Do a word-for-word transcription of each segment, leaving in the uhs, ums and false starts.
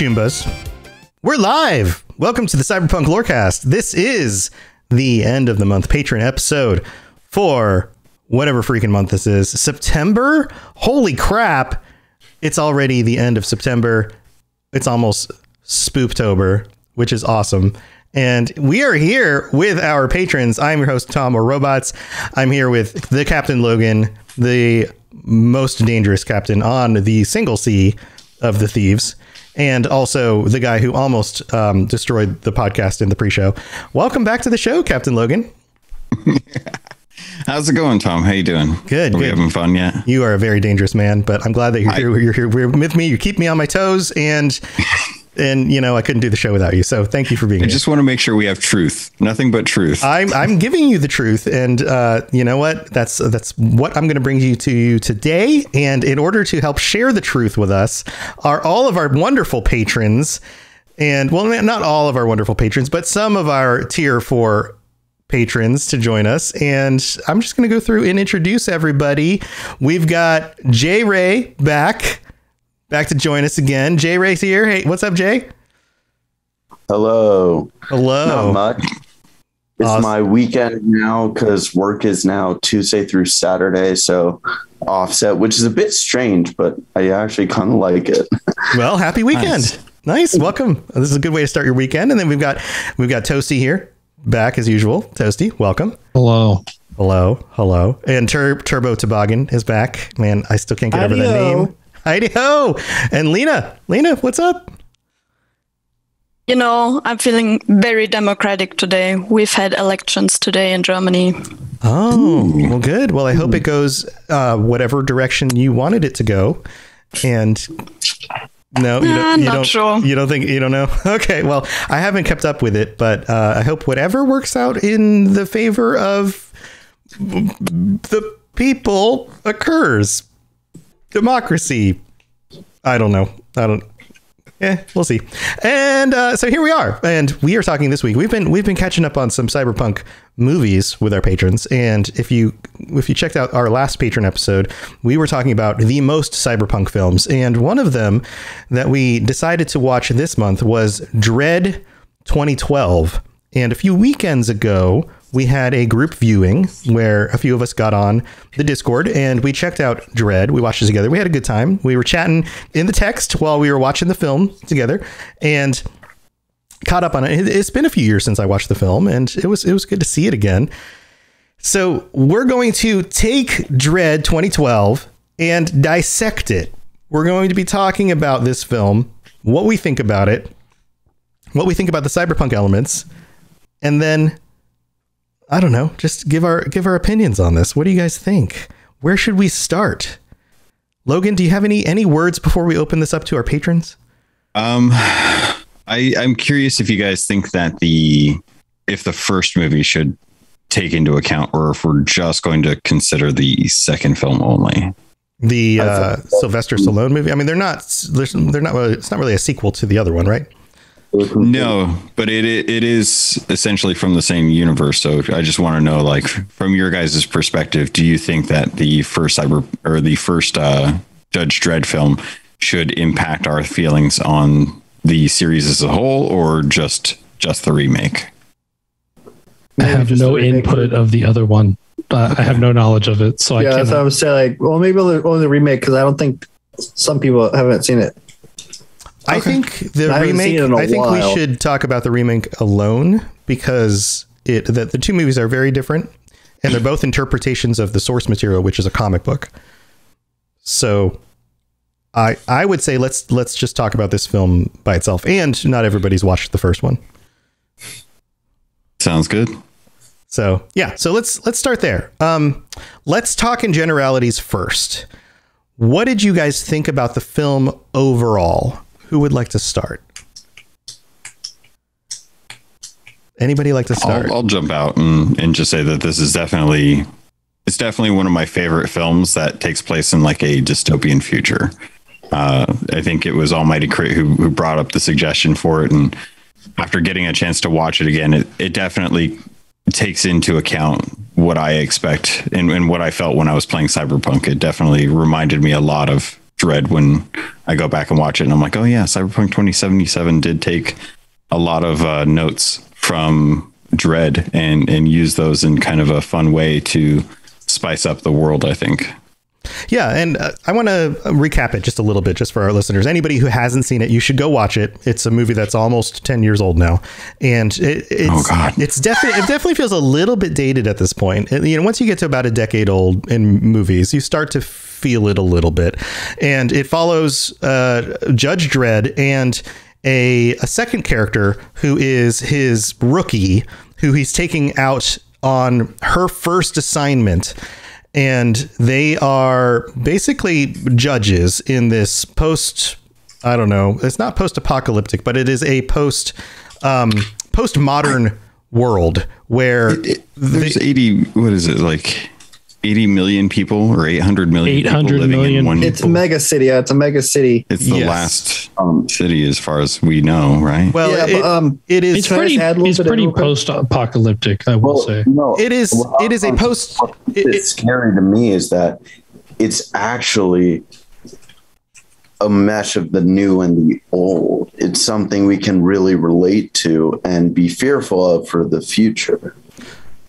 Choombas. We're live! Welcome to the Cyberpunk Lorecast. This is the end of the month patron episode for whatever freaking month this is. September? Holy crap! It's already the end of September. It's almost Spooptober, which is awesome. And we are here with our patrons. I'm your host, Tom, or Robots. I'm here with the Captain Logan, the most dangerous captain on the single sea of the thieves, and also the guy who almost um, destroyed the podcast in the pre-show. Welcome back to the show, Captain Logan. How's it going, Tom? How you doing? Good. Are we good. Having fun yet? You are a very dangerous man, but I'm glad that you're, I... here. you're here with me. You keep me on my toes, and... And, you know, I couldn't do the show without you. So thank you for being here. I just want to make sure we have truth. Nothing but truth. I'm, I'm giving you the truth. And uh, you know what? That's that's what I'm going to bring you to you today. And in order to help share the truth with us are all of our wonderful patrons. And well, not all of our wonderful patrons, but some of our tier four patrons to join us. And I'm just going to go through and introduce everybody. We've got J Ray back. Back to join us again. Jay Ray's here. Hey, what's up, Jay? Hello. Hello. Not much. It's awesome. My weekend now because work is now Tuesday through Saturday, so offset, which is a bit strange, but I actually kind of like it. Well, happy weekend. Nice. nice. Welcome. This is a good way to start your weekend. And then we've got we've got Toasty here, back as usual. Toasty, welcome. Hello. Hello. Hello. And Tur- Turbo Toboggan is back. Man, I still can't get over that name. Heidi ho! And Lena, Lena, what's up? You know, I'm feeling very democratic today. We've had elections today in Germany. Oh, Ooh. well, good. Well, I Ooh. hope it goes uh, whatever direction you wanted it to go. And no, you don't. You Not don't, sure. You don't think you don't know? Okay. Well, I haven't kept up with it, but uh, I hope whatever works out in the favor of the people occurs. Democracy. I don't know. I don't. Yeah, we'll see. And uh, so here we are. And we are talking this week. We've been we've been catching up on some cyberpunk movies with our patrons. And if you if you checked out our last patron episode, we were talking about the most cyberpunk films. And one of them that we decided to watch this month was Dredd twenty twelve. And a few weekends ago, we had a group viewing where a few of us got on the Discord and we checked out Dredd. We watched it together. We had a good time. We were chatting in the text while we were watching the film together and caught up on it. It's been a few years since I watched the film, and it was it was good to see it again. So we're going to take Dredd twenty twelve and dissect it. We're going to be talking about this film, what we think about it, what we think about the cyberpunk elements, and then... I don't know. Just give our give our opinions on this. What do you guys think? Where should we start? Logan, do you have any any words before we open this up to our patrons? Um, I, I'm curious if you guys think that the if the first movie should take into account, or if we're just going to consider the second film only. The uh, Sylvester Stallone movie. I mean, they're not they're, they're not. It's not really a sequel to the other one, right? No, but it it is essentially from the same universe. So I just want to know, like, from your guys' perspective, do you think that the first cyber or the first uh, Judge Dredd film should impact our feelings on the series as a whole, or just just the remake? I have no input of the other one. Uh, I have no knowledge of it, so yeah, I can't. I would say, like, well, maybe only the remake because I don't think some people haven't seen it. Okay. I think the I remake, I think while. we should talk about the remake alone because it that the two movies are very different and they're both interpretations of the source material, which is a comic book. So I I would say let's let's just talk about this film by itself, and not everybody's watched the first one. Sounds good. So, yeah, so let's let's start there. Um, let's talk in generalities first. What did you guys think about the film overall? Who would like to start? Anybody like to start? I'll, I'll jump out and, and just say that this is definitely, it's definitely one of my favorite films that takes place in like a dystopian future. Uh, I think it was Almighty Crit who, who brought up the suggestion for it. And after getting a chance to watch it again, it, it definitely takes into account what I expect and, and what I felt when I was playing Cyberpunk. It definitely reminded me a lot of Dredd when I go back and watch it, and I'm like, oh yeah, Cyberpunk twenty seventy-seven did take a lot of uh, notes from Dredd and and use those in kind of a fun way to spice up the world, I think. Yeah, and uh, I want to recap it just a little bit, just for our listeners. Anybody who hasn't seen it, you should go watch it. It's a movie that's almost ten years old now, and it, it's oh God. it's definitely it definitely feels a little bit dated at this point. It, you know, once you get to about a decade old in movies, you start to feel it a little bit, and it follows uh, Judge Dredd and a, a second character who is his rookie, who he's taking out on her first assignment. And they are basically judges in this post, I don't know, it's not post-apocalyptic, but it is a post, um, post-modern world where it, it, there's they, eighty, what is it, like eighty million people or eight hundred million eight hundred people living million. in one. It's a mega city. Yeah, it's a mega city. It's the yes. last um, city as far as we know, right? Well, yeah, it, but, um, it is. It's pretty, it's pretty post-apocalyptic, I will well, say. No, it is. Well, it is a post. It's scary to me is that it's actually a mesh of the new and the old. It's something we can really relate to and be fearful of for the future.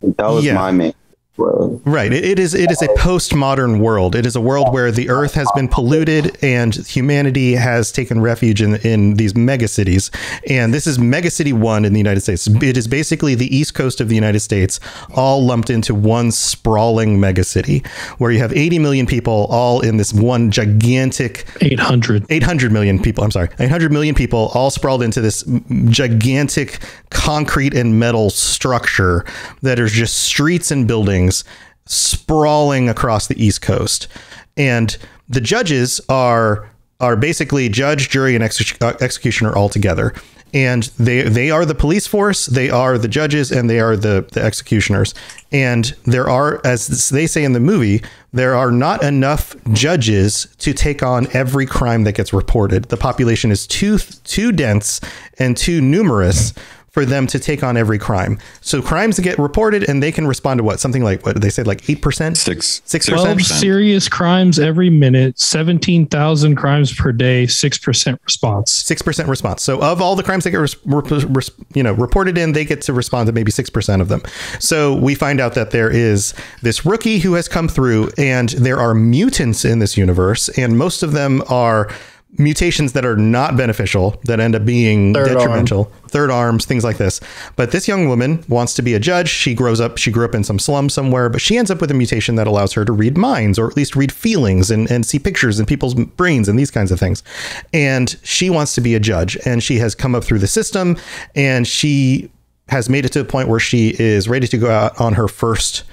That was yeah. my main. Right. It is. It is a postmodern world. It is a world where the earth has been polluted and humanity has taken refuge in in these mega cities. And this is mega city one in the United States. It is basically the East Coast of the United States, all lumped into one sprawling mega city where you have eighty million people all in this one gigantic eight hundred, eight hundred million people. I'm sorry. eight hundred million people all sprawled into this gigantic concrete and metal structure that is just streets and buildings sprawling across the East Coast. And the judges are are basically judge, jury, and exec- executioner all together. And they they are the police force, they are the judges, and they are the, the executioners. And there are, as they say in the movie, there are not enough judges to take on every crime that gets reported. The population is too too dense and too numerous for them to take on every crime. So crimes get reported and they can respond to what? Something like, what did they say? Like eight percent? Six. Six percent? twelve serious crimes every minute, seventeen thousand crimes per day, six percent response. six percent response. So of all the crimes that get res- re- you know, reported in, they get to respond to maybe six percent of them. So we find out that there is this rookie who has come through, and there are mutants in this universe, and most of them are mutations that are not beneficial, that end up being third detrimental, arm. third arms, things like this. But this young woman wants to be a judge. She grows up, she grew up in some slum somewhere, but she ends up with a mutation that allows her to read minds, or at least read feelings and, and see pictures in people's brains and these kinds of things. And she wants to be a judge, and she has come up through the system, and she has made it to a point where she is ready to go out on her first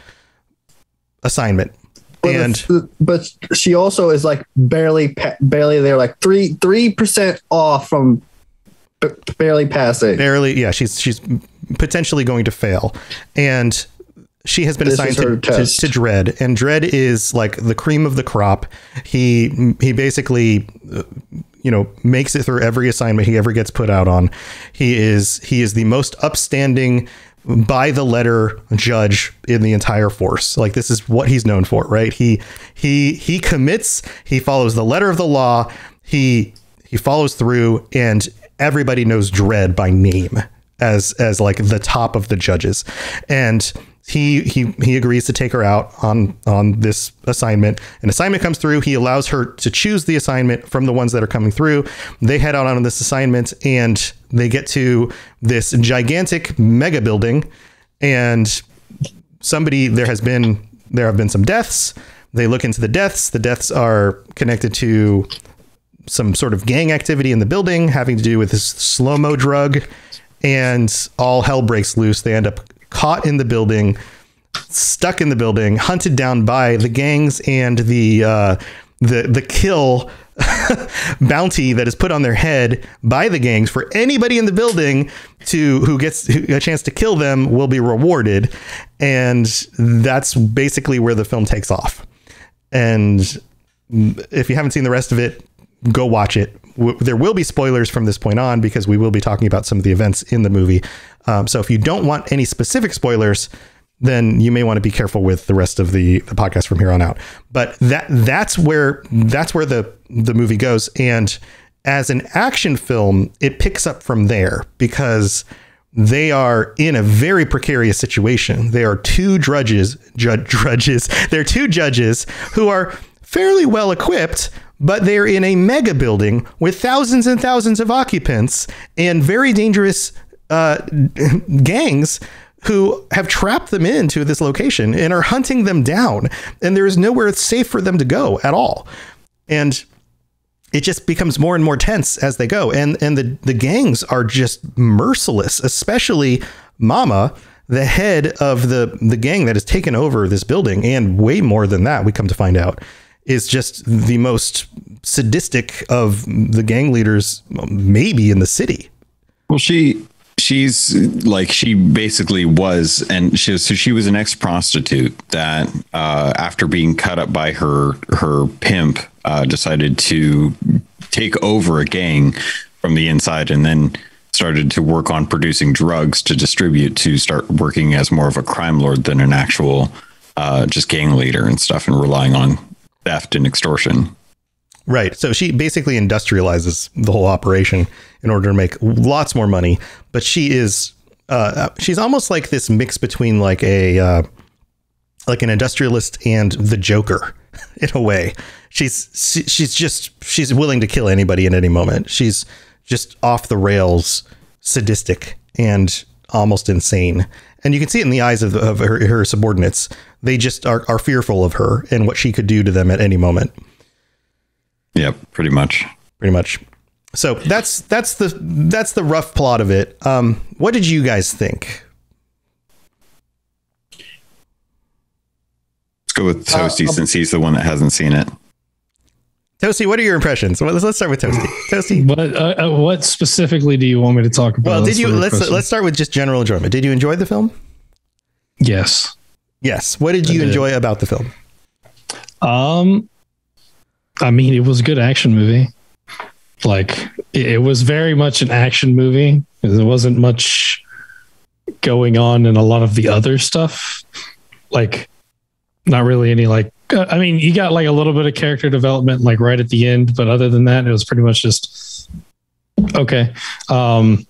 assignment. But and the, but she also is like barely barely there, like three three percent off from b- barely passing. Barely, yeah. She's she's potentially going to fail, and she has been this assigned to, to, to Dredd, and Dredd is like the cream of the crop. He he basically, you know, makes it through every assignment he ever gets put out on. He is he is the most upstanding, by the letter, judge in the entire force. Like, this is what he's known for, right? He he he commits, he follows the letter of the law, he he follows through, and everybody knows Dredd by name as as like the top of the judges. And he he he agrees to take her out on on this assignment. An assignment comes through, he allows her to choose the assignment from the ones that are coming through. They head out on this assignment, and they get to this gigantic mega building, and somebody, there has been, there have been some deaths. They look into the deaths. The deaths are connected to some sort of gang activity in the building, having to do with this slow-mo drug, and all hell breaks loose. They end up caught in the building, stuck in the building, hunted down by the gangs and the, uh, the, the kill bounty that is put on their head by the gangs for anybody in the building to who gets who, a chance to kill them will be rewarded. And that's basically where the film takes off. And if you haven't seen the rest of it, go watch it. W- there will be spoilers from this point on, because we will be talking about some of the events in the movie. Um, so if you don't want any specific spoilers, then you may want to be careful with the rest of the, the podcast from here on out. But that that's where that's where the the movie goes. And as an action film, it picks up from there, because they are in a very precarious situation. They are two drudges, judge drudges. They're two judges who are fairly well equipped, but they're in a mega building with thousands and thousands of occupants and very dangerous uh, gangs who have trapped them into this location and are hunting them down. And there is nowhere safe for them to go at all. And it just becomes more and more tense as they go. And and the, the gangs are just merciless, especially Mama, the head of the, the gang that has taken over this building. And way more than that, we come to find out, is just the most sadistic of the gang leaders, maybe in the city. Well, she she's like she basically was. And she was, so she was an ex-prostitute that uh, after being cut up by her her pimp, uh, decided to take over a gang from the inside, and then started to work on producing drugs to distribute, to start working as more of a crime lord than an actual uh, just gang leader and stuff, and relying on theft and extortion. Right. So she basically industrializes the whole operation in order to make lots more money. But she is uh, she's almost like this mix between like a uh, like an industrialist and the Joker in a way. She's she's just she's willing to kill anybody at any moment. She's just off the rails, sadistic and almost insane. And you can see it in the eyes of, of her, her subordinates. They just are, are fearful of her and what she could do to them at any moment. Yeah, pretty much. Pretty much. So that's that's the that's the rough plot of it. Um, what did you guys think? Let's go with Toasty uh, since he's the one that hasn't seen it. Toasty, what are your impressions? Well, let's, let's start with Toasty. Toasty, what uh, what specifically do you want me to talk about? Well, did you let's question. let's start with just general enjoyment. Did you enjoy the film? Yes. Yes. What did you did. enjoy about the film? Um, I mean, it was a good action movie. Like it, it was very much an action movie. There wasn't much going on in a lot of the other stuff. Like, not really any like. I mean, you got like a little bit of character development, like right at the end, but other than that, it was pretty much just okay. Um,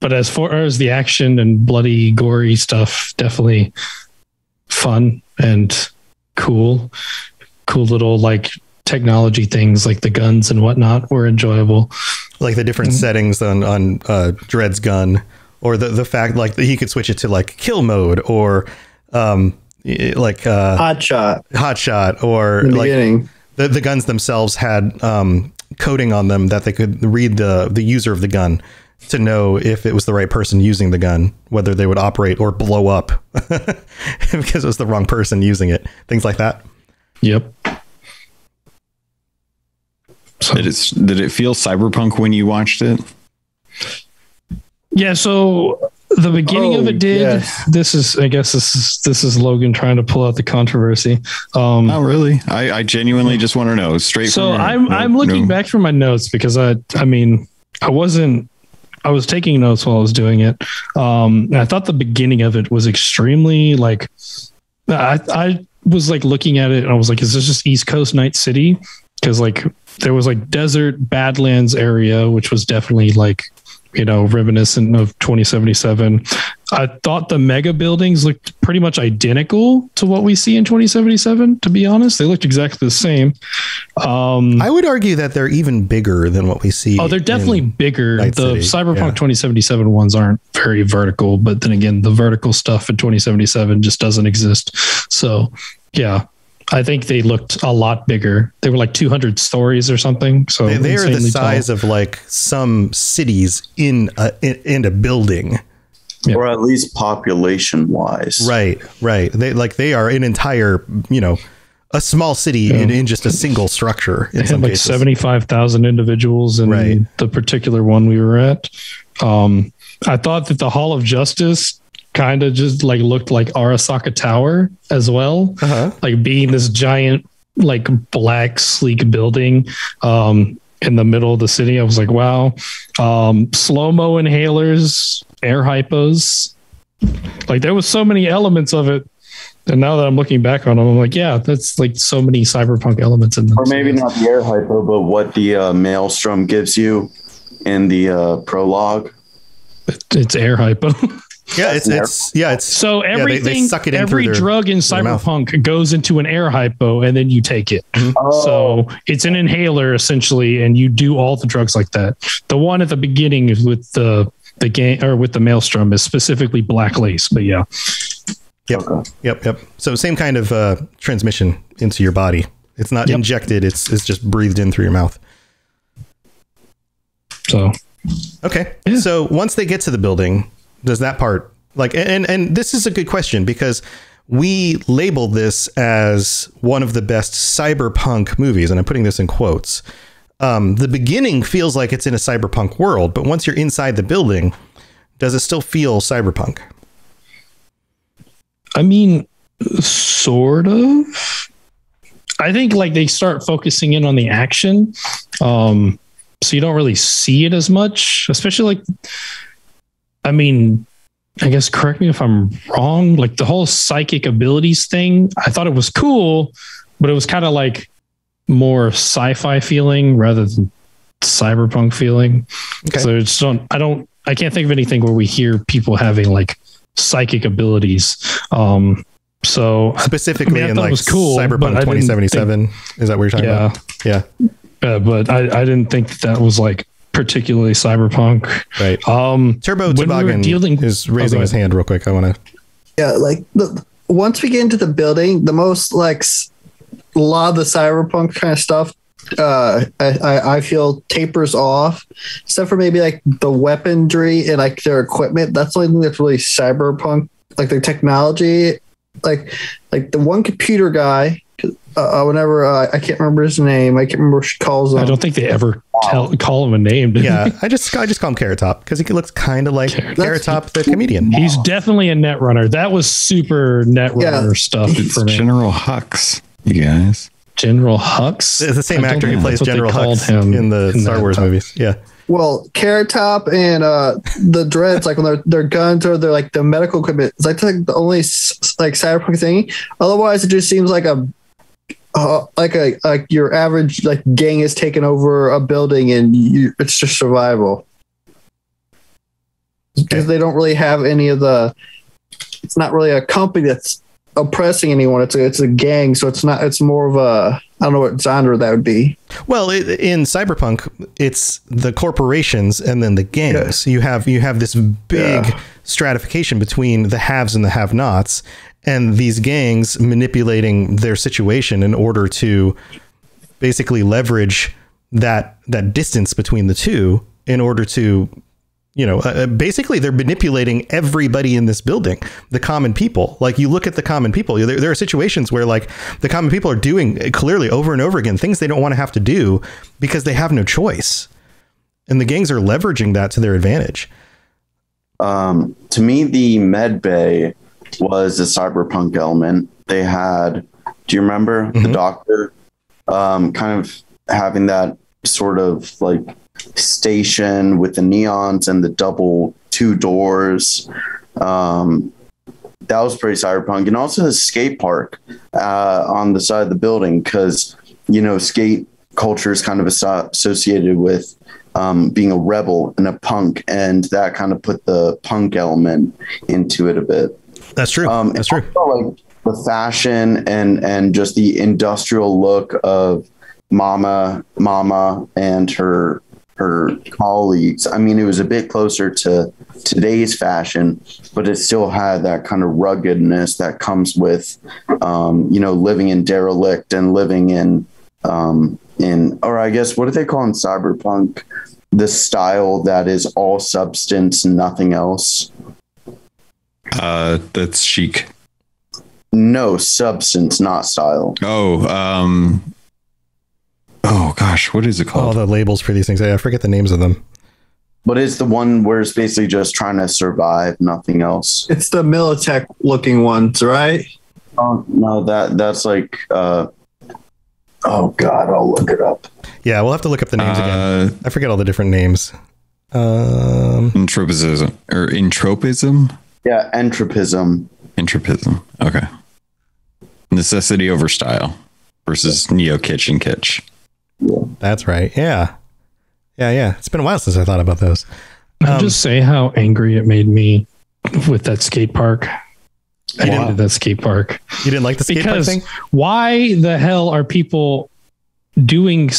but as far as the action and bloody, gory stuff, definitely fun and cool, cool little like technology things, like the guns and whatnot, were enjoyable. Like the different settings on on uh, Dredd's gun, or the the fact like that he could switch it to like kill mode, or um. like uh hot shot hot shot or the like beginning. the the guns themselves had um coding on them that they could read the the user of the gun to know if it was the right person using the gun, whether they would operate or blow up because it was the wrong person using it, things like that. Yep. So did it, did it feel cyberpunk when you watched it? Yeah, so the beginning oh, of it did. Yes. This is, I guess, this is this is Logan trying to pull out the controversy. Um, Not really. I, I genuinely just want to know straight. So from I'm I'm looking room. back through my notes because I I mean I wasn't I was taking notes while I was doing it. Um, and I thought the beginning of it was extremely like I I was like looking at it and I was like, is this just East Coast Night City? Because like there was like desert Badlands area, which was definitely like, you know, reminiscent of twenty seventy-seven. I thought the mega buildings looked pretty much identical to what we see in twenty seventy-seven, to be honest. They looked exactly the same. Um, I would argue that they're even bigger than what we see. Oh, they're definitely bigger. Night the City. Cyberpunk yeah. twenty seventy-seven ones aren't very vertical, but then again, the vertical stuff in twenty seventy-seven just doesn't exist. So yeah, I think they looked a lot bigger. They were like two hundred stories or something. So they, they are the size tall. of like some cities in a, in, in a building, yeah. or at least population wise. Right, right. They like they are an entire, you know, a small city yeah. in, in just a single structure. In they some had like seventy-five thousand individuals in right. the particular one we were at. Um, I thought that the Hall of Justice kind of just like looked like Arasaka Tower as well, uh-huh. like being this giant, like black, sleek building um, in the middle of the city. I was like, wow. Um, slow-mo inhalers, air hypos, Like, there was so many elements of it. And now that I'm looking back on them, I'm like, yeah, that's like so many cyberpunk elements in them. Or maybe not the air hypo, but what the uh, Maelstrom gives you in the uh, prologue. It's air hypo. Yeah, it's, it's yeah, it's so everything. Yeah, they, they suck it in every their, drug in cyberpunk goes into an air hypo, and then you take it. Oh. So it's an inhaler essentially, and you do all the drugs like that. The one at the beginning is with the the game or with the Maelstrom is specifically black lace, but yeah. Yep. Okay. Yep. Yep. So same kind of uh, transmission into your body. It's not yep. injected. It's it's just breathed in through your mouth. So, okay. Yeah. So once they get to the building, does that part like, and, and this is a good question because we label this as one of the best cyberpunk movies. And I'm putting this in quotes. Um, the beginning feels like it's in a cyberpunk world, but once you're inside the building, does it still feel cyberpunk? I mean, sort of. I think like they start focusing in on the action. Um, so you don't really see it as much, especially like, I mean, I guess correct me if I'm wrong. Like the whole psychic abilities thing, I thought it was cool, but it was kind of like more sci-fi feeling rather than cyberpunk feeling. Okay. So it's don't, I don't, I can't think of anything where we hear people having like psychic abilities. Um, so specifically I mean, I in like cool, Cyberpunk twenty seventy-seven, think, is that what you're talking yeah. about? Yeah. Uh, but I, I didn't think that, that was like particularly cyberpunk. Right. Um, Turbo Toboggan we dealing- is raising oh, his hand real quick. I want to. Yeah. Like the, once we get into the building, the most like a lot of the cyberpunk kind of stuff, uh, I, I, I feel tapers off except for maybe like the weaponry and like their equipment. That's the only thing that's really cyberpunk, like their technology, like, like the one computer guy, uh, whenever uh, I can't remember his name. I can't remember what she calls him. I don't think they ever tell, call him a name. Yeah. I just, I just call him Carrot Top because he looks kind of like Carrot, Carrot Top, the comedian. He's wow. definitely a Netrunner. That was super Netrunner yeah. stuff. It's for me. General Hux, you guys. General Hux? It's the same actor who plays General Hux him in the in Star the Wars top. movies. Yeah. Well, Carrot Top and uh, the Dreads, like when their their guns or they're like the medical equipment, it's like, like the only like cyberpunk thing. Otherwise, it just seems like a uh, like a like your average like gang is taking over a building and you, it's just survival because okay. they don't really have any of the. It's not really a company that's oppressing anyone. It's a, it's a gang, so it's not. It's more of a. I don't know what genre that would be. Well, it, in Cyberpunk, it's the corporations and then the gangs. Yeah. So you have you have this big yeah. stratification between the haves and the have-nots, and these gangs manipulating their situation in order to basically leverage that that distance between the two in order to, you know, uh, basically they're manipulating everybody in this building, the common people. Like you look at the common people, there, there are situations where like the common people are doing clearly over and over again, things they don't want to have to do because they have no choice. And the gangs are leveraging that to their advantage. Um, to me, the med bay was a cyberpunk element. They had, do you remember mm-hmm. the doctor um, kind of having that sort of like station with the neons and the double two doors. Um, that was pretty cyberpunk. And also the skate park uh, on the side of the building because, you know, skate culture is kind of associated with um, being a rebel and a punk. And that kind of put the punk element into it a bit. That's true. Um, That's true. Like the fashion and, and just the industrial look of Mama, Mama and her her colleagues. I mean, it was a bit closer to today's fashion, but it still had that kind of ruggedness that comes with, um, you know, living in derelict and living in, um, in, or I guess, what do they call in cyberpunk? The style that is all substance, nothing else. Uh, that's chic. No, substance, not style. Oh, um... Oh gosh, what is it called? All the labels for these things. I forget the names of them. But it's the one where it's basically just trying to survive, nothing else. It's the Militech looking ones, right? Oh no, that that's like uh oh god, I'll look it up. Yeah, we'll have to look up the names uh, again. I forget all the different names. Um Entropism or entropism? Yeah, entropism. Entropism. Okay. Necessity over style versus Neo Kitchen Kitsch. Yeah. That's right. Yeah. Yeah, yeah. It's been a while since I thought about those. I'll um, just say how angry it made me with that skate park. I wow. didn't do that skate park. You didn't like the skate because park thing? Why the hell are people doing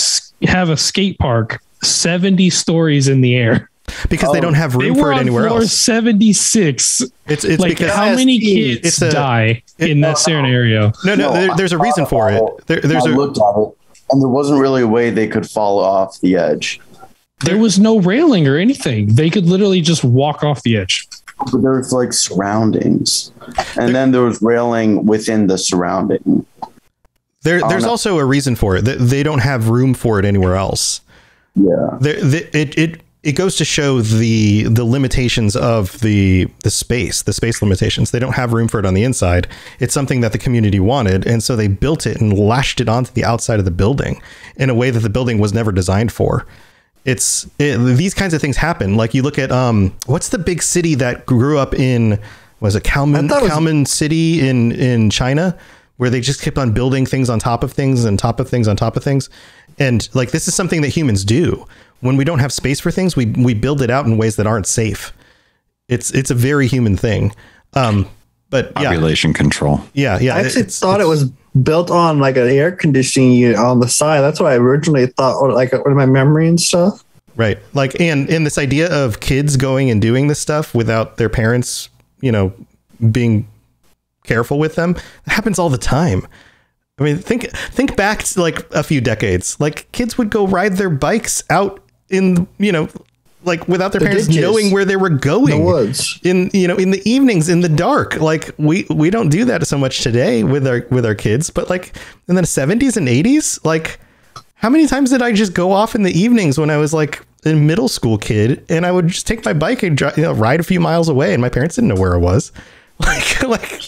have a skate park seventy stories in the air? Because oh, they don't have room for it anywhere floor else. seventy-six. It's it's like because how many kids it's a, die it, in that uh, scenario? No, no, no there, there's a reason for it. it. There, there's I a, looked at it, and there wasn't really a way they could fall off the edge. There was no railing or anything. They could literally just walk off the edge. But there was like surroundings, and then there was railing within the surrounding. There, there's also a reason for it. They, they don't have room for it anywhere else. Yeah, they, they, it it it goes to show the the limitations of the the space, the space limitations. They don't have room for it on the inside. It's something that the community wanted, and so they built it and lashed it onto the outside of the building in a way that the building was never designed for. It's it, these kinds of things happen. Like you look at um, what's the big city that grew up in was it Kalman Kalman City in in China, where they just kept on building things on top of things and top of things on top of things. And like this is something that humans do when we don't have space for things. We we build it out in ways that aren't safe. It's it's a very human thing. Um, but population yeah. control. Yeah, yeah. I actually it, thought it was built on like an air conditioning unit on the side. That's what I originally thought, or like with my memory and stuff. Right. Like, and, and this idea of kids going and doing this stuff without their parents, you know, being careful with them, that happens all the time. I mean, think, think back to like a few decades, like kids would go ride their bikes out in, you know, like without their the parents ditches. knowing where they were going in the woods. in, you know, in the evenings, in the dark. Like we, we don't do that so much today with our, with our kids, but like in the seventies and eighties, like how many times did I just go off in the evenings when I was like a middle school kid and I would just take my bike and drive, you know, ride a few miles away. And my parents didn't know where I was. Like, like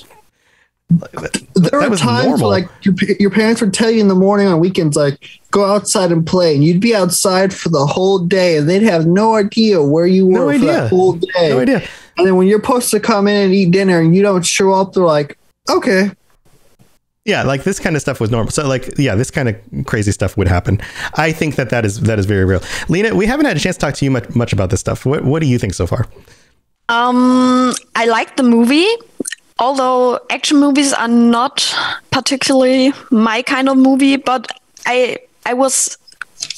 that, there that were times normal. Like your, your parents would tell you in the morning on weekends, like go outside and play, and you'd be outside for the whole day, and they'd have no idea where you were no for idea. that whole day. No idea. And then when you're supposed to come in and eat dinner, and you don't show up, they're like, "Okay." Yeah, like this kind of stuff was normal. So, like, yeah, this kind of crazy stuff would happen. I think that that is that is very real. Lena, we haven't had a chance to talk to you much much about this stuff. What what do you think so far? Um, I liked the movie. Although action movies are not particularly my kind of movie, but I I was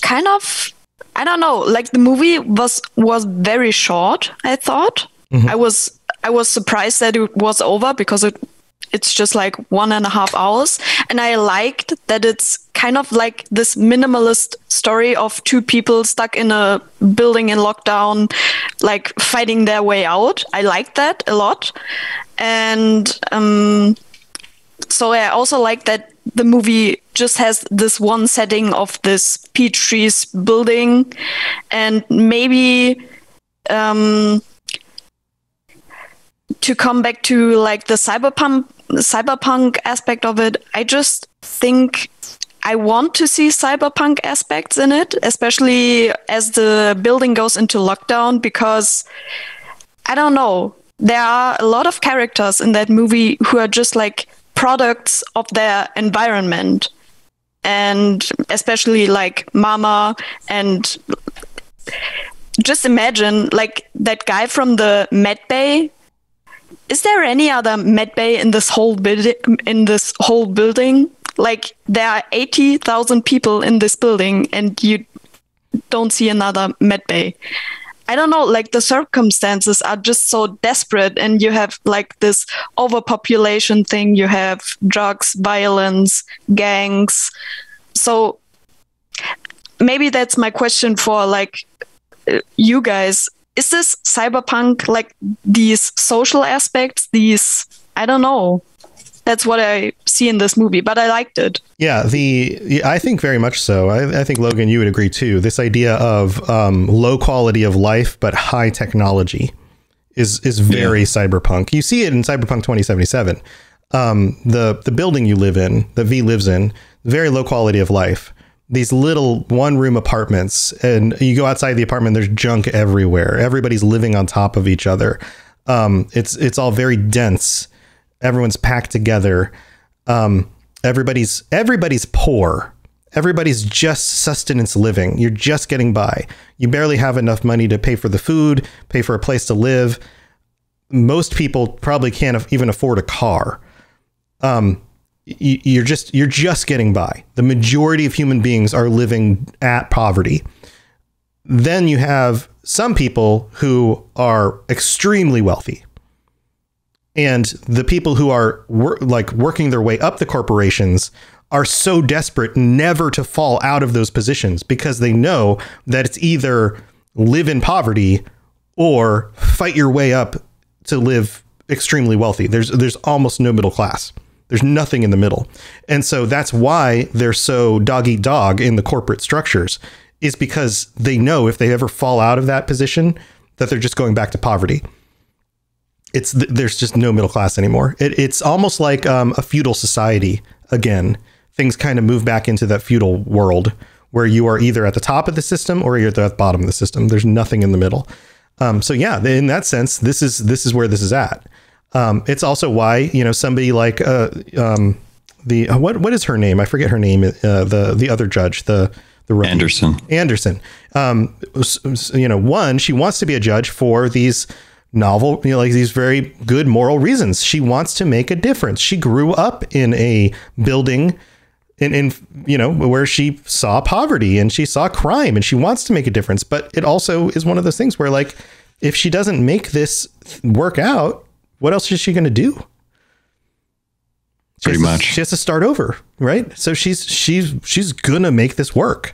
kind of, I don't know, like the movie was was very short, I thought. Mm-hmm. I was I was surprised that it was over because it it's just like one and a half hours. And I liked that it's kind of like this minimalist story of two people stuck in a building in lockdown, like fighting their way out. I liked that a lot. And um, so I also like that the movie just has this one setting of this peach trees building, and maybe um, to come back to like the cyberpunk cyberpunk aspect of it, I just think I want to see cyberpunk aspects in it, especially as the building goes into lockdown, because I don't know. There are a lot of characters in that movie who are just like products of their environment, and especially like Mama, and just imagine like that guy from the med bay. Is there any other med bay in this whole building? In this whole building, like there are eighty thousand people in this building, and you don't see another med bay. I don't know, like the circumstances are just so desperate, and you have like this overpopulation thing, you have drugs, violence, gangs. So maybe that's my question for like you guys. Is this cyberpunk, like these social aspects, these, I don't know. That's what I see in this movie, but I liked it. Yeah, the I think very much so. I, I think, Logan, you would agree, too. This idea of um, low quality of life, but high technology is is very yeah. cyberpunk. You see it in Cyberpunk twenty seventy-seven. Um, the the building you live in, that V lives in, very low quality of life. These little one room apartments, and you go outside the apartment, there's junk everywhere. Everybody's living on top of each other. Um, it's it's all very dense. Everyone's packed together. Um, everybody's everybody's poor. Everybody's just sustenance living. You're just getting by. You barely have enough money to pay for the food, pay for a place to live. Most people probably can't even afford a car. Um, you're just you're just getting by. The majority of human beings are living at poverty. Then you have some people who are extremely wealthy, and the people who are wor- like working their way up the corporations are so desperate never to fall out of those positions because they know that it's either live in poverty or fight your way up to live extremely wealthy. There's there's almost no middle class. There's nothing in the middle. And so that's why they're so dog eat dog in the corporate structures, is because they know if they ever fall out of that position that they're just going back to poverty. It's th there's just no middle class anymore. It, it's almost like um, a feudal society again. Things kind of move back into that feudal world where you are either at the top of the system or you're at the bottom of the system. There's nothing in the middle. Um, so yeah, in that sense, this is this is where this is at. Um, it's also why, you know, somebody like uh, um, the what what is her name? I forget her name. Uh, the the other judge, the. The Anderson. Anderson. Um, you know, one, she wants to be a judge for these novel, you know, like these very good moral reasons. She wants to make a difference. She grew up in a building in, in, you know, where she saw poverty and she saw crime and she wants to make a difference. But it also is one of those things where, like, if she doesn't make this work out, what else is she going to do? Pretty much. She has to start over, right? So she's she's she's gonna make this work.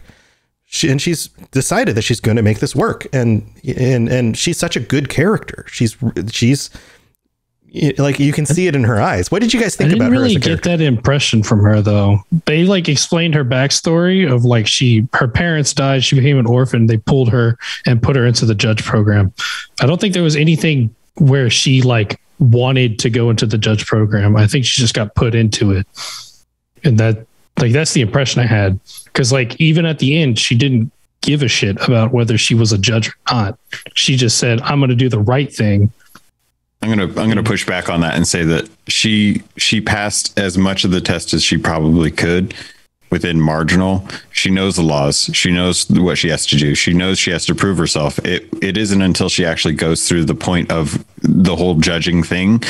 She, and she's decided that she's gonna make this work. And and and she's such a good character. She's she's like, you can see it in her eyes. What did you guys think about her? I didn't really get that impression from her, though. They like explained her backstory of like she her parents died, she became an orphan. They pulled her and put her into the judge program. I don't think there was anything where she like wanted to go into the judge program. I think she just got put into it. And that, like, that's the impression I had. Cause like, even at the end, she didn't give a shit about whether she was a judge or not. She just said, I'm going to do the right thing. I'm going to, I'm going to push back on that and say that she, she passed as much of the test as she probably could within marginal. She knows the laws. She knows what she has to do. She knows she has to prove herself. It it isn't until she actually goes through the point of the whole judging thing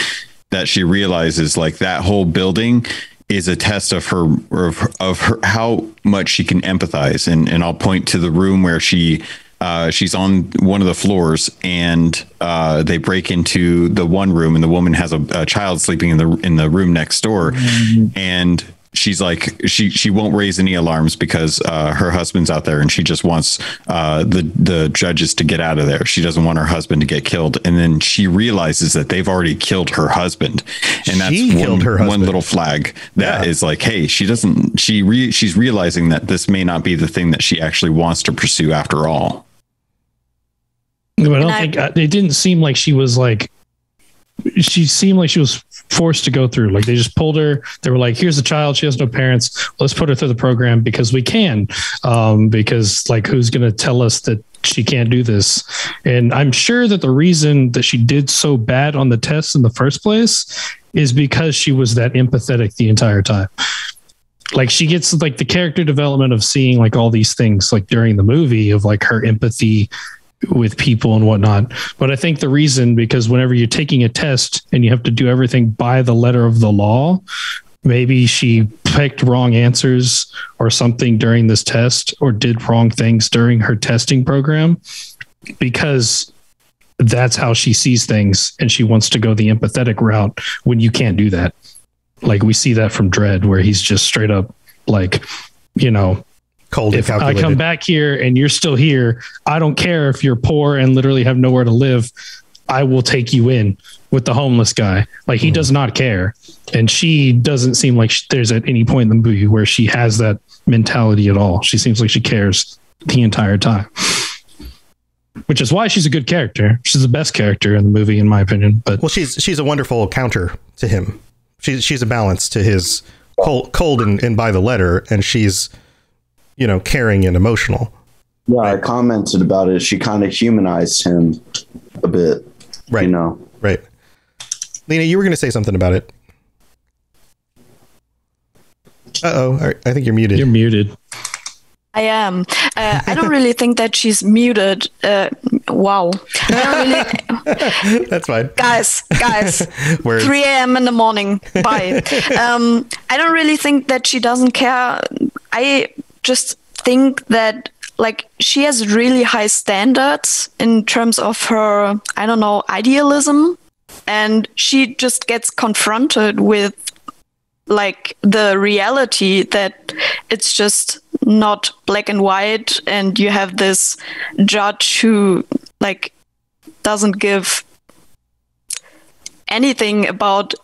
that she realizes, like, that whole building is a test of her of her, of her how much she can empathize. And and I'll point to the room where she uh, she's on one of the floors, and uh, they break into the one room, and the woman has a, a child sleeping in the in the room next door, mm-hmm. and she's like, she she won't raise any alarms because uh, her husband's out there, and she just wants uh, the the judges to get out of there. She doesn't want her husband to get killed, and then she realizes that they've already killed her husband, and that's she one, her one little flag that yeah. is like, hey, she doesn't. She re, she's realizing that this may not be the thing that she actually wants to pursue after all. No, I don't think I, it didn't seem like she was like. She seemed like she was forced to go through. Like, they just pulled her. They were like, here's a child. She has no parents. Let's put her through the program because we can, um, because like, who's going to tell us that she can't do this? And I'm sure that the reason that she did so bad on the test in the first place is because she was that empathetic the entire time. Like, she gets like the character development of seeing like all these things, like during the movie, of like her empathy with people and whatnot. But I think the reason, because whenever you're taking a test and you have to do everything by the letter of the law, maybe she picked wrong answers or something during this test, or did wrong things during her testing program, because that's how she sees things. And she wants to go the empathetic route when you can't do that. Like, we see that from Dredd, where he's just straight up like, you know, cold. If I come back here and you're still here, I don't care if you're poor and literally have nowhere to live. I will take you in with the homeless guy. Like, he mm-hmm. does not care. And she doesn't seem like she, there's at any point in the movie where she has that mentality at all. She seems like she cares the entire time, which is why she's a good character. She's the best character in the movie, in my opinion. But well, she's she's a wonderful counter to him. She's she's a balance to his cold, cold and, and by the letter, and she's, you know, caring and emotional. Yeah, I commented about it. She kind of humanized him a bit, right? You know, Right. Lena, you were going to say something about it. Uh-oh, I think you're muted. You're muted. I am. Uh, I don't really think that she's muted. Uh, wow. I don't really... That's fine. Guys, guys. three a.m. in the morning. Bye. um, I don't really think that she doesn't care. I just think that, like, she has really high standards in terms of her, I don't know, idealism. And she just gets confronted with, like, the reality that it's just not black and white, and you have this judge who, like, doesn't give anything about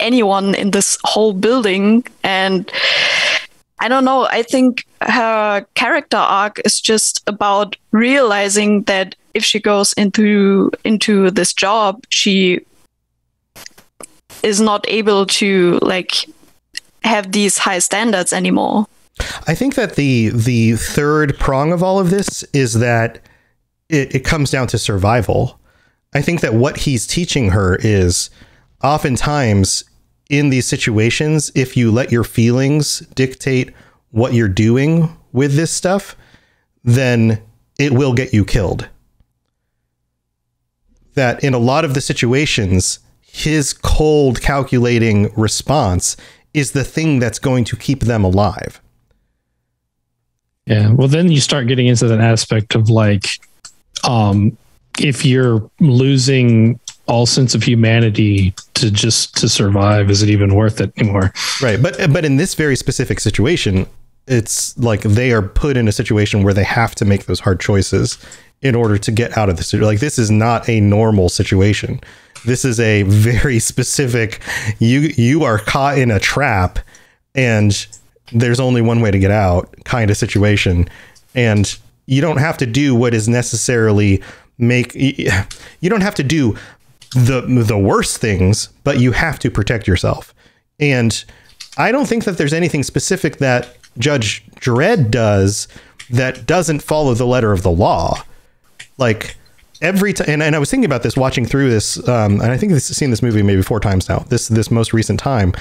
anyone in this whole building. And I don't know, I think her character arc is just about realizing that if she goes into into this job, she is not able to, like, have these high standards anymore. I think that the the third prong of all of this is that it, it comes down to survival. I think that what he's teaching her is, oftentimes in these situations, if you let your feelings dictate what you're doing with this stuff, then it will get you killed. That in a lot of the situations, his cold, calculating response is the thing that's going to keep them alive. Yeah. Well, then you start getting into that aspect of, like, um, if you're losing all sense of humanity to just to survive, is it even worth it anymore? Right. But, but in this very specific situation, it's like they are put in a situation where they have to make those hard choices in order to get out of this. Like, this is not a normal situation. This is a very specific, you, you are caught in a trap and there's only one way to get out kind of situation. And you don't have to do what is necessarily make, you don't have to do the, the worst things, but you have to protect yourself. And I don't think that there's anything specific that Judge Dredd does that doesn't follow the letter of the law. Like, every time, and, and I was thinking about this watching through this, um, and I think I've seen this movie maybe four times now, this, this most recent time,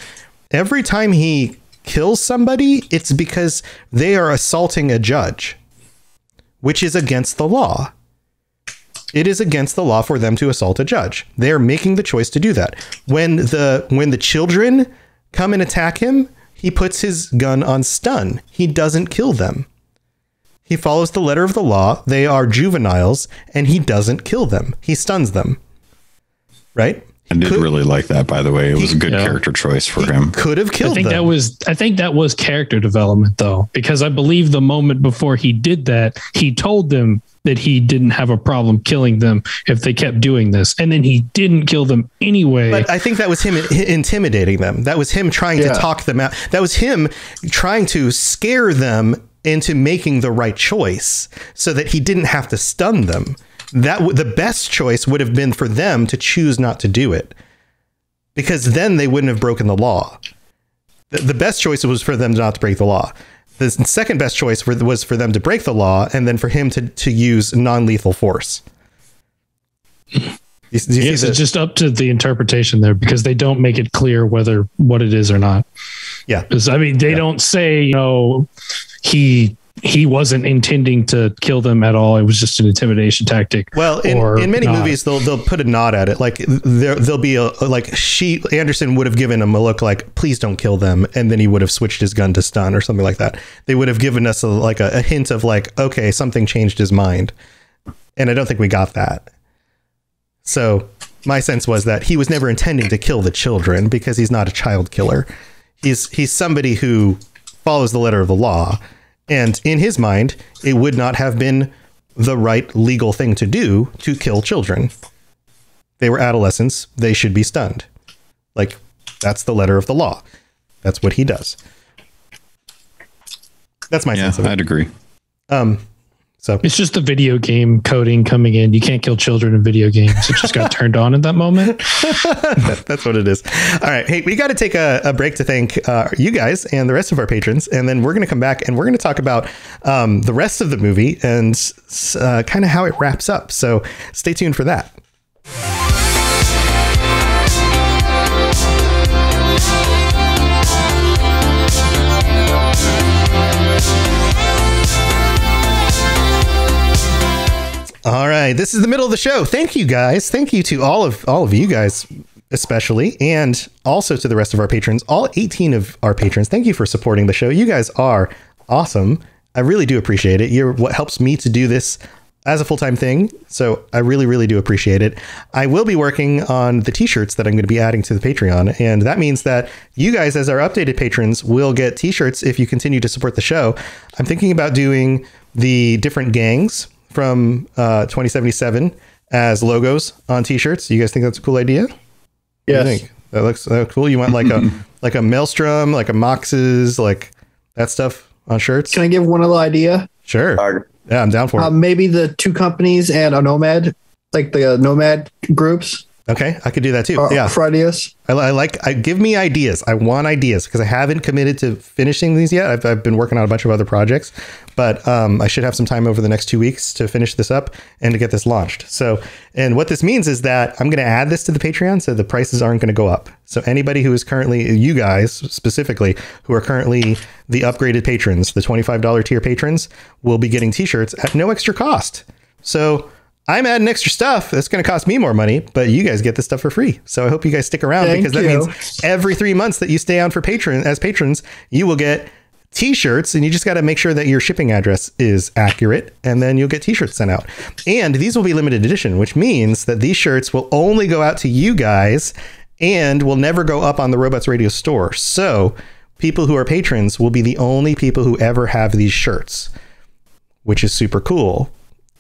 every time he kills somebody, it's because they are assaulting a judge, which is against the law. It is against the law for them to assault a judge. They're making the choice to do that. When the, when the children come and attack him, he puts his gun on stun. He doesn't kill them. He follows the letter of the law. They are juveniles, and he doesn't kill them. He stuns them. Right? I did could, really like that, by the way. It was a good yeah. character choice for he him. Could have killed I think them. That was, I think that was character development, though, because I believe the moment before he did that, he told them that he didn't have a problem killing them if they kept doing this. And then he didn't kill them anyway. But I think that was him intimidating them. That was him trying yeah. to talk them out. That was him trying to scare them into making the right choice so that he didn't have to stun them. That w the best choice would have been for them to choose not to do it, because then they wouldn't have broken the law. The, the best choice was for them not to break the law. The second best choice for, was for them to break the law, and then for him to, to use non-lethal force. You, you yes, it's just up to the interpretation there, because they don't make it clear whether what it is or not. Yeah. Because, I mean, they yeah. don't say, you know, he he wasn't intending to kill them at all. It was just an intimidation tactic. Well, in, in many not. movies, they'll they'll put a nod at it. Like, there, there'll be a, like, she, Anderson would have given him a look like, please don't kill them. And then he would have switched his gun to stun or something like that. They would have given us a, like a, a hint of, like, okay, something changed his mind. And I don't think we got that. So my sense was that he was never intending to kill the children, because he's not a child killer. He's he's somebody who follows the letter of the law. And in his mind, it would not have been the right legal thing to do to kill children. They were adolescents. They should be stunned. Like, that's the letter of the law. That's what he does. That's my yeah, sense of it. I'd agree. Um, So it's just the video game coding coming in. You can't kill children in video games. It just got turned on in that moment. that, that's what it is. All right. Hey, we got to take a, a break to thank uh, you guys and the rest of our patrons. And then we're going to come back and we're going to talk about um, the rest of the movie and uh, kind of how it wraps up. So stay tuned for that. All right. This is the middle of the show. Thank you guys. Thank you to all of all of you guys, especially, and also to the rest of our patrons, all eighteen of our patrons. Thank you for supporting the show. You guys are awesome. I really do appreciate it. You're what helps me to do this as a full-time thing. So I really, really do appreciate it. I will be working on the t-shirts that I'm going to be adding to the Patreon. And that means that you guys, as our updated patrons, will get t-shirts if you continue to support the show. I'm thinking about doing the different gangs from uh, twenty seventy-seven as logos on t-shirts. You guys think that's a cool idea? Yes. What do you think? That looks uh, cool. You want like a like a Maelstrom, like a Mox's, like that stuff on shirts? Can I give one little idea? Sure. Hard. Yeah, I'm down for uh, it. Maybe the two companies and a Nomad, like the uh, Nomad groups. Okay, I could do that too. Uh, yeah, for ideas. I, I like. I give me ideas. I want ideas because I haven't committed to finishing these yet. I've, I've been working on a bunch of other projects, but um, I should have some time over the next two weeks to finish this up and to get this launched. So, and what this means is that I'm going to add this to the Patreon, so the prices aren't going to go up. So anybody who is currently, you guys specifically, who are currently the upgraded patrons, the twenty-five dollar tier patrons, will be getting t-shirts at no extra cost. So I'm adding extra stuff that's going to cost me more money, but you guys get this stuff for free. So I hope you guys stick around Thank because that you. means every three months that you stay on for patron as patrons, you will get t-shirts, and you just got to make sure that your shipping address is accurate, and then you'll get t-shirts sent out. And these will be limited edition, which means that these shirts will only go out to you guys and will never go up on the Robots Radio store. So people who are patrons will be the only people who ever have these shirts, which is super cool.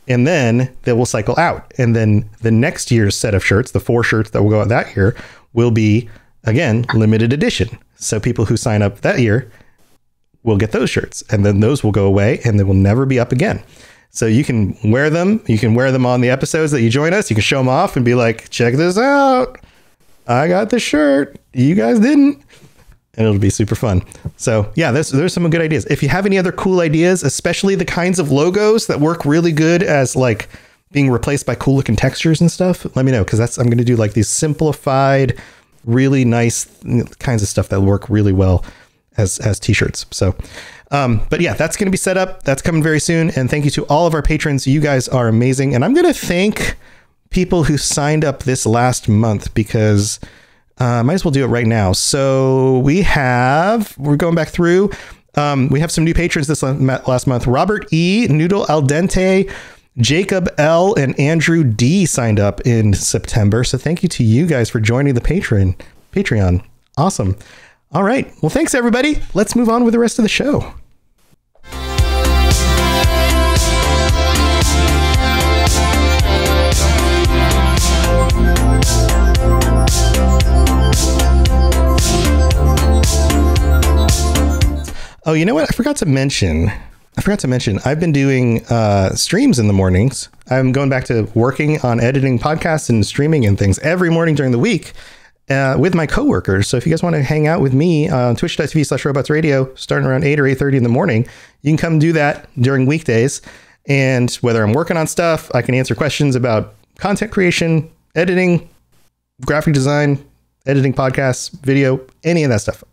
And then they will cycle out. And then the next year's set of shirts, the four shirts that will go out that year, will be, again, limited edition. So people who sign up that year will get those shirts, and then those will go away and they will never be up again. So you can wear them. You can wear them on the episodes that you join us. You can show them off and be like, check this out. I got the shirt. You guys didn't. And it'll be super fun. So yeah, there's, there's some good ideas. If you have any other cool ideas, especially the kinds of logos that work really good as like being replaced by cool looking textures and stuff, let me know. Cause that's, I'm going to do like these simplified, really nice kinds of stuff that work really well as, as t-shirts. So, um, but yeah, that's going to be set up. That's coming very soon. And thank you to all of our patrons. You guys are amazing. And I'm going to thank people who signed up this last month because Uh, might as well do it right now. So we have, we're going back through. Um, we have some new patrons this last month. Robert E, Noodle Al Dente, Jacob L, and Andrew D signed up in September. So thank you to you guys for joining the patron Patreon. Awesome. All right. Well, thanks everybody. Let's move on with the rest of the show. Oh, you know what? I forgot to mention, I forgot to mention, I've been doing uh, streams in the mornings. I'm going back to working on editing podcasts and streaming and things every morning during the week uh, with my coworkers. So if you guys want to hang out with me on twitch.tv slash robots radio, starting around eight or eight thirty in the morning, you can come do that during weekdays. And whether I'm working on stuff, I can answer questions about content creation, editing, graphic design, editing podcasts, video, any of that stuff.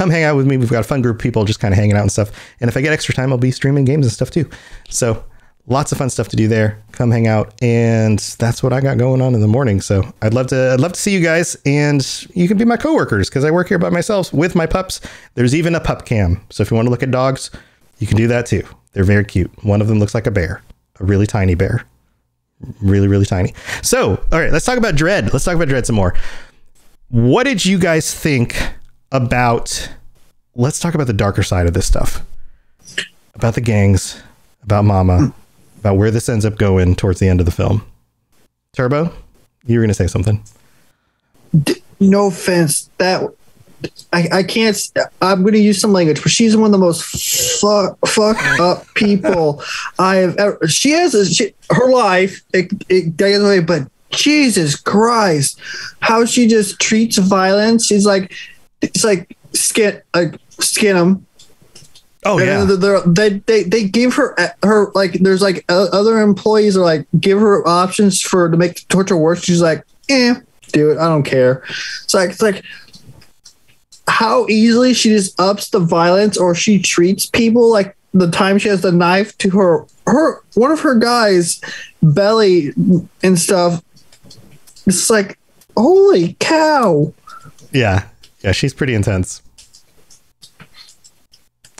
Come hang out with me. We've got a fun group of people just kind of hanging out and stuff. And if I get extra time, I'll be streaming games and stuff too. So lots of fun stuff to do there. Come hang out. And that's what I got going on in the morning. So I'd love to, I'd love to see you guys, and you can be my coworkers because I work here by myself with my pups. There's even a pup cam. So if you want to look at dogs, you can do that too. They're very cute. One of them looks like a bear, a really tiny bear, really, really tiny. So, all right, let's talk about Dredd. Let's talk about Dredd some more. What did you guys think about, let's talk about the darker side of this stuff, about the gangs, about Mama, about where this ends up going towards the end of the film. Turbo, you were going to say something. D- no offense. That I, I can't, I'm going to use some language, but she's one of the most fuck, fuck up people I have ever, she has a, she, her life, it, it doesn't really, but Jesus Christ, how she just treats violence. She's like, it's like skin, like skin them. Oh yeah. They they they give her her like there's like uh, other employees are like give her options for to make the torture work. She's like, eh, do it. I don't care. It's like it's like how easily she just ups the violence, or she treats people like the time she has the knife to her her one of her guys belly and stuff. It's like, holy cow. Yeah. Yeah, she's pretty intense.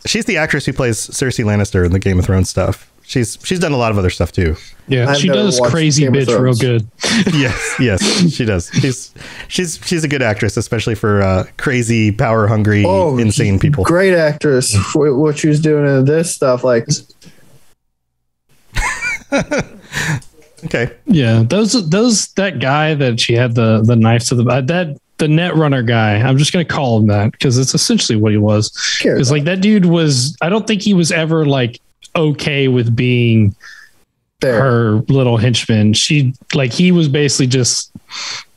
She's the actress who plays Cersei Lannister in the Game of Thrones stuff. She's she's done a lot of other stuff too. Yeah, I've she does crazy Game bitch real good. Yes, yes, she does. She's she's she's a good actress, especially for uh, crazy, power hungry, oh, insane people. Great actress. For what she was doing in this stuff, like. Okay. Yeah, those those that guy that she had the the knife to the uh, that. The Netrunner guy. I'm just going to call him that because it's essentially what he was. Because like that dude was, I don't think he was ever like okay with being there. Her little henchman. She like he was basically just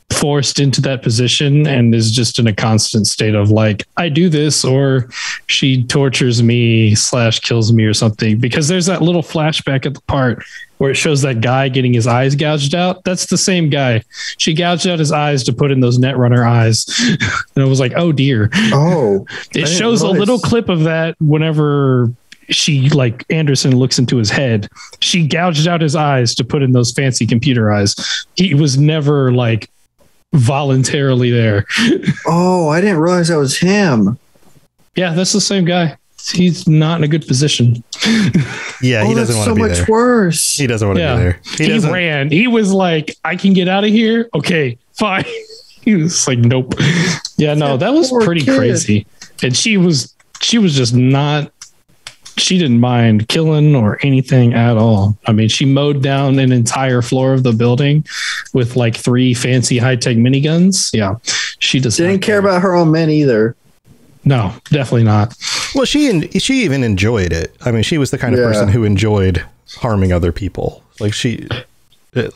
forced into that position and is just in a constant state of like, I do this or she tortures me slash kills me or something. Because there's that little flashback at the part where it shows that guy getting his eyes gouged out. That's the same guy. She gouged out his eyes to put in those Netrunner eyes. And I was like, oh dear. Oh, it shows notice. A little clip of that. Whenever she like Anderson looks into his head, she gouged out his eyes to put in those fancy computer eyes. He was never like voluntarily there. Oh, I didn't realize that was him. Yeah. That's the same guy. He's not in a good position. Yeah, he oh, doesn't want to so be there. So much worse. He doesn't want to yeah. be there. He, he doesn't... ran. He was like, I can get out of here. Okay, fine. He was like, nope. Yeah, no, that, that was pretty kid. crazy. And she was, she was just not, she didn't mind killing or anything at all. I mean, she mowed down an entire floor of the building with like three fancy high-tech miniguns. Yeah, she does didn't care about her own men either. No, definitely not. Well, she she even enjoyed it. I mean, she was the kind of yeah. person who enjoyed harming other people. Like she,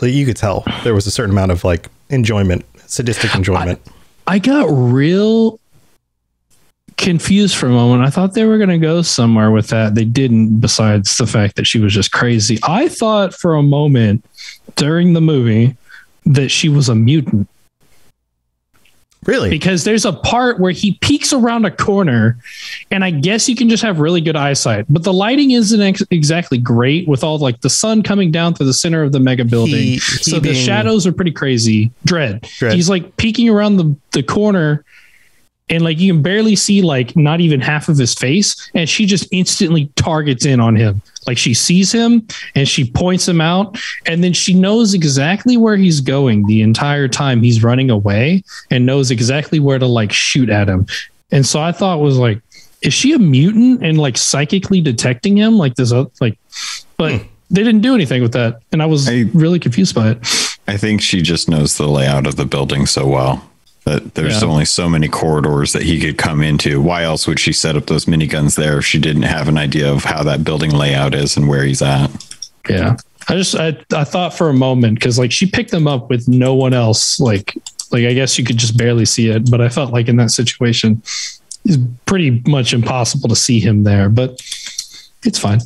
you could tell there was a certain amount of like enjoyment, sadistic enjoyment. I, I got real confused for a moment. I thought they were going to go somewhere with that. They didn't, besides the fact that she was just crazy. I thought for a moment during the movie that she was a mutant. Really? Because there's a part where he peeks around a corner and I guess you can just have really good eyesight, but the lighting isn't ex- exactly great with all like the sun coming down through the center of the mega building. He, he so being... the shadows are pretty crazy. Dredd. Dredd. He's like peeking around the, the corner and like, you can barely see like not even half of his face. And she just instantly targets in on him. Like she sees him and she points him out and then she knows exactly where he's going the entire time he's running away and knows exactly where to like shoot at him. And so I thought was like, is she a mutant and like psychically detecting him like this? Like, but hmm. they didn't do anything with that. And I was I, really confused by it. I think she just knows the layout of the building so well that there's yeah. only so many corridors that he could come into. Why else would she set up those miniguns there if she didn't have an idea of how that building layout is and where he's at? Yeah. I just, I, I thought for a moment, because like she picked them up with no one else. Like, like, I guess you could just barely see it, but I felt like in that situation, it's pretty much impossible to see him there, but it's fine.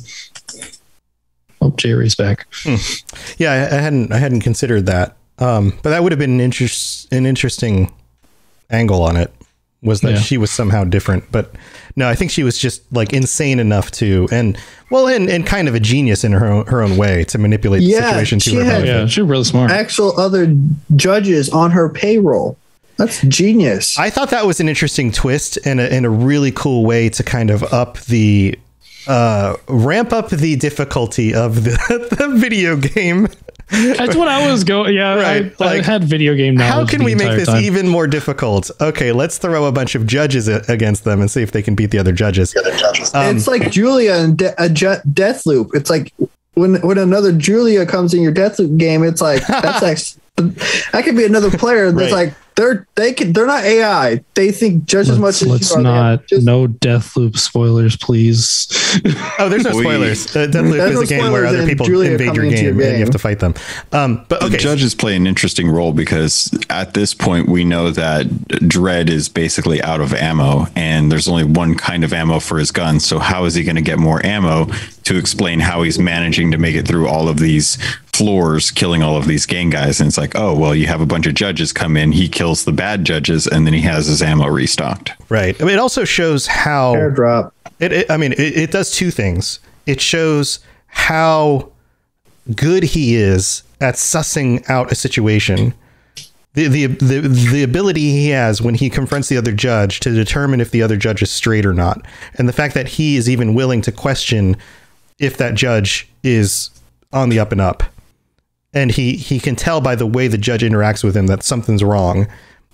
Oh, Jerry's back. Hmm. Yeah. I, I hadn't, I hadn't considered that. Um, but that would have been an interest, an interesting angle on it, was that yeah. she was somehow different. But no, I think she was just like insane enough to, and well, and, and kind of a genius in her own, her own way to manipulate yeah, the situation to her benefit. Yeah, she's really smart. Actual other judges on her payroll. That's genius. I thought that was an interesting twist and a, and a really cool way to kind of up the uh, ramp up the difficulty of the, the video game. That's what I was going. Yeah, right. I, like, I had video game knowledge. How can we make this time. even more difficult? Okay, let's throw a bunch of judges against them and see if they can beat the other judges. The other judges. Um, it's like Julia and De- a ju- Death Loop. It's like when when another Julia comes in your Death Loop game, it's like that's actually, that could be another player that's right. like they're they can they're not A I. They think just as much as you are. Let's not just, no Death Loop spoilers, please. Oh, there's no spoilers. Uh, Death Loop is no a game where other people Julia invade your game, your game and you have to fight them. Um, but okay. The judges play an interesting role because at this point we know that Dredd is basically out of ammo and there's only one kind of ammo for his gun. So how is he going to get more ammo to explain how he's managing to make it through all of these floors, killing all of these gang guys? And it's like, oh, well, you have a bunch of judges come in, he kills the bad judges, and then he has his ammo restocked. Right. I mean, it also shows how airdrop. It, it I mean, it, it does two things. It shows how good he is at sussing out a situation. The, the, the, the ability he has when he confronts the other judge to determine if the other judge is straight or not. And the fact that he is even willing to question if that judge is on the up and up. And he, he can tell by the way the judge interacts with him that something's wrong.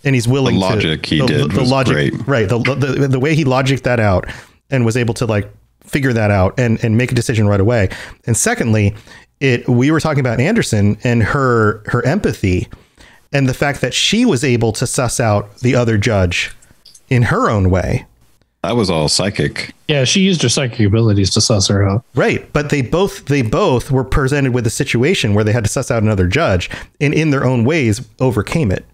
And he's willing to... The logic he did was great. Right. The, the, the way he logicked that out and was able to like figure that out and, and make a decision right away. And secondly, it we were talking about Anderson and her her empathy... And the fact that she was able to suss out the other judge in her own way. That was all psychic. Yeah, she used her psychic abilities to suss her out. Right. But they both they both were presented with a situation where they had to suss out another judge and in their own ways overcame it.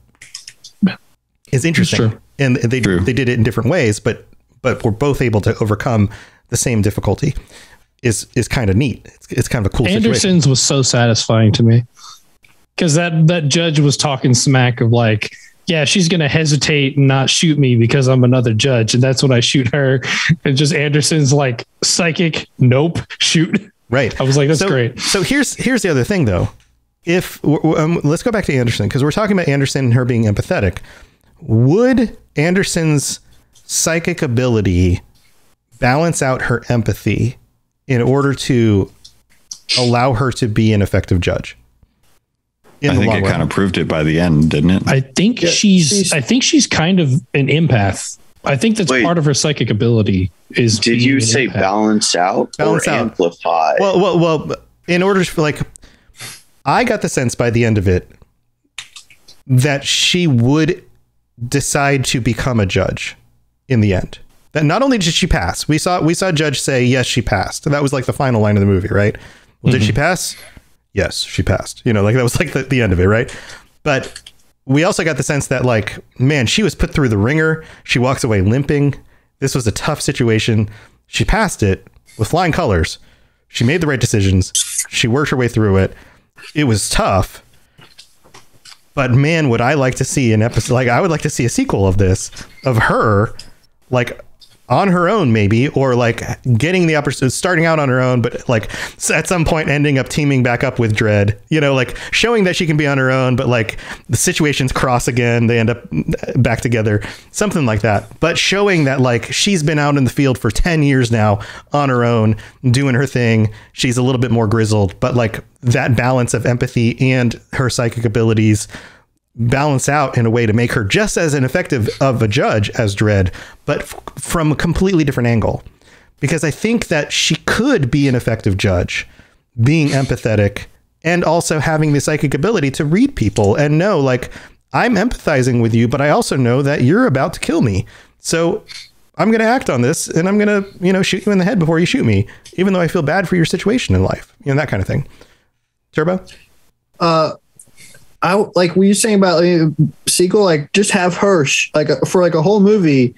It's interesting. It's true. And they true. they did it in different ways, but but were both able to overcome the same difficulty. Is is kind of neat. It's, it's kind of a cool Anderson's situation. Anderson's was so satisfying to me. Because that, that judge was talking smack of like, yeah, she's going to hesitate and not shoot me because I'm another judge. And that's when I shoot her. And just Anderson's like, psychic, nope, shoot. Right. I was like, that's so, great. So here's here's the other thing, though. If um, let's go back to Anderson, because we're talking about Anderson and her being empathetic. Would Anderson's psychic ability balance out her empathy in order to allow her to be an effective judge? I think it kind of proved it by the end, didn't it? I think yeah, she's, she's. I think she's kind of an empath. I think that's Wait, part of her psychic ability. Is did you say balance out balance or out. amplify? Well, well, well. In order for like, I got the sense by the end of it that she would decide to become a judge in the end. That not only did she pass, we saw we saw Judge say yes, she passed. And that was like the final line of the movie, right? Well, mm-hmm. did she pass? Yes, she passed, you know, like that was like the, the end of it. Right. But we also got the sense that like, man, she was put through the ringer. She walks away limping. This was a tough situation. She passed it with flying colors. She made the right decisions. She worked her way through it. It was tough. But man, would I like to see an episode like I would like to see a sequel of this, of her like on her own, maybe, or like getting the opportunity, starting out on her own, but like at some point ending up teaming back up with Dredd, you know, like showing that she can be on her own, but like the situations cross again, they end up back together, something like that. But showing that like she's been out in the field for ten years now on her own, doing her thing. She's a little bit more grizzled, but like that balance of empathy and her psychic abilities balance out in a way to make her just as ineffective of a judge as Dredd, but f from a completely different angle, because I think that she could be an effective judge being empathetic and also having the psychic ability to read people and know, like, I'm empathizing with you, but I also know that you're about to kill me. So I'm going to act on this and I'm going to, you know, shoot you in the head before you shoot me, even though I feel bad for your situation in life, you know, that kind of thing. Turbo? Uh, I like what you're saying about like, sequel, like just have her sh like for like a whole movie,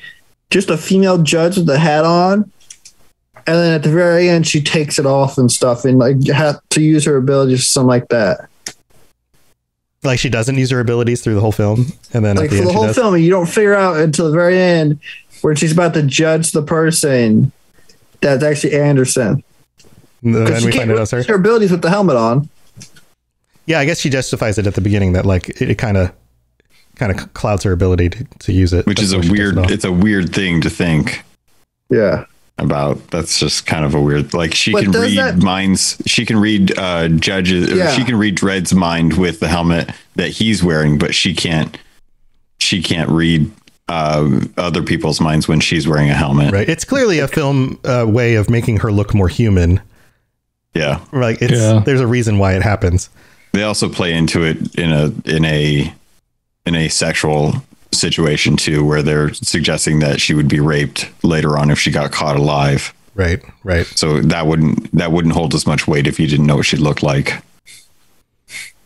just a female judge with the hat on. And then at the very end, she takes it off and stuff and like have to use her abilities or something like that. Like she doesn't use her abilities through the whole film. And then like the for the whole film, you don't figure out until the very end where she's about to judge the person that's actually Anderson. And then we find out it's her. her abilities with the helmet on. Yeah, I guess she justifies it at the beginning that like it kind of kind of clouds her ability to, to use it. Which that's is a weird it it's a weird thing to think. Yeah. About that's just kind of a weird like she but can read that... minds. She can read uh, judges. Yeah. She can read Dredd's mind with the helmet that he's wearing, but she can't she can't read uh, other people's minds when she's wearing a helmet. Right. It's clearly a film uh, way of making her look more human. Yeah. Like it's yeah. there's a reason why it happens. They also play into it in a in a in a sexual situation too, where they're suggesting that she would be raped later on if she got caught alive. Right, right. So that wouldn't that wouldn't hold as much weight if you didn't know what she looked like.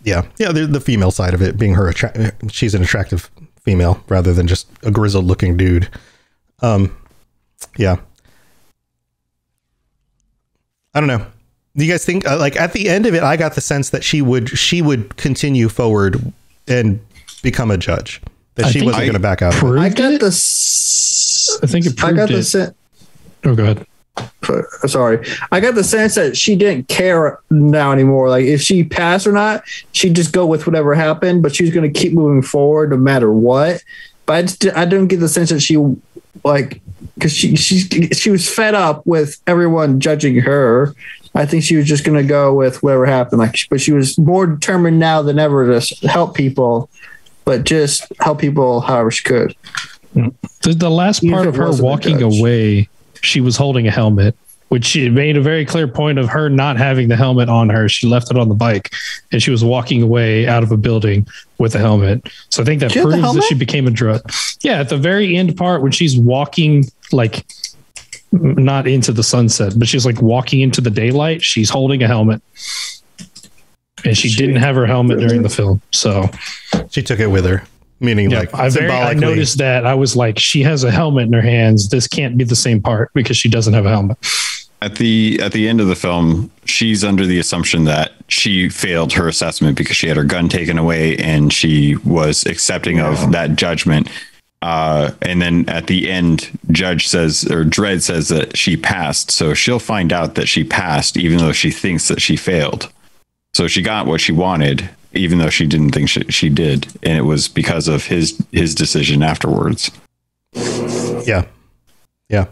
Yeah, yeah. The female side of it being her, she's an attractive female rather than just a grizzled looking dude. Um, yeah. I don't know. Do you guys think uh, like at the end of it, I got the sense that she would she would continue forward and become a judge, that I she wasn't going to back out. I got the I think it proved I got it. The oh, go ahead. sorry, I got the sense that she didn't care now anymore. Like if she passed or not, she'd just go with whatever happened, but she's going to keep moving forward no matter what. But I, just, I didn't get the sense that she, like, because she, she, she was fed up with everyone judging her. I think she was just going to go with whatever happened. Like, but she was more determined now than ever to help people, but just help people however she could. The, the last part of her walking away, she was holding a helmet, which she made a very clear point of her not having the helmet on her. She left it on the bike and she was walking away out of a building with a helmet. So I think that proves that she became a drug. Yeah. At the very end part when she's walking, like not into the sunset, but she's like walking into the daylight, she's holding a helmet. And she, she didn't have her helmet during the film. So she took it with her. Meaning, yeah, like I, very, I noticed that I was like, she has a helmet in her hands. This can't be the same part because she doesn't have a helmet. At the at the end of the film, she's under the assumption that she failed her assessment because she had her gun taken away and she was accepting wow. of that judgment. Uh, and then at the end, Judge says or Dredd says that she passed. So she'll find out that she passed, even though she thinks that she failed. So she got what she wanted, even though she didn't think she, she did. And it was because of his, his decision afterwards. Yeah. Yeah.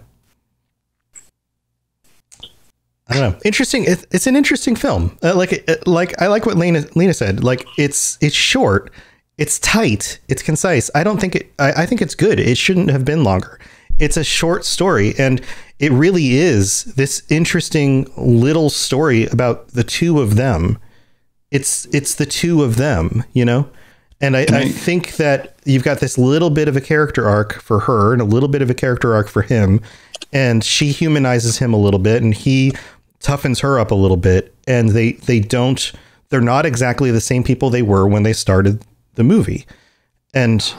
I don't know. Interesting. It, it's an interesting film. Uh, like, it, like I like what Lena, Lena said, like it's, it's short, it's tight, it's concise. I don't think it, I, I think it's good. It shouldn't have been longer. It's a short story, and it really is this interesting little story about the two of them. It's it's the two of them, you know, and I, I think that you've got this little bit of a character arc for her and a little bit of a character arc for him. And she humanizes him a little bit and he toughens her up a little bit. And they they don't they're not exactly the same people they were when they started the movie. And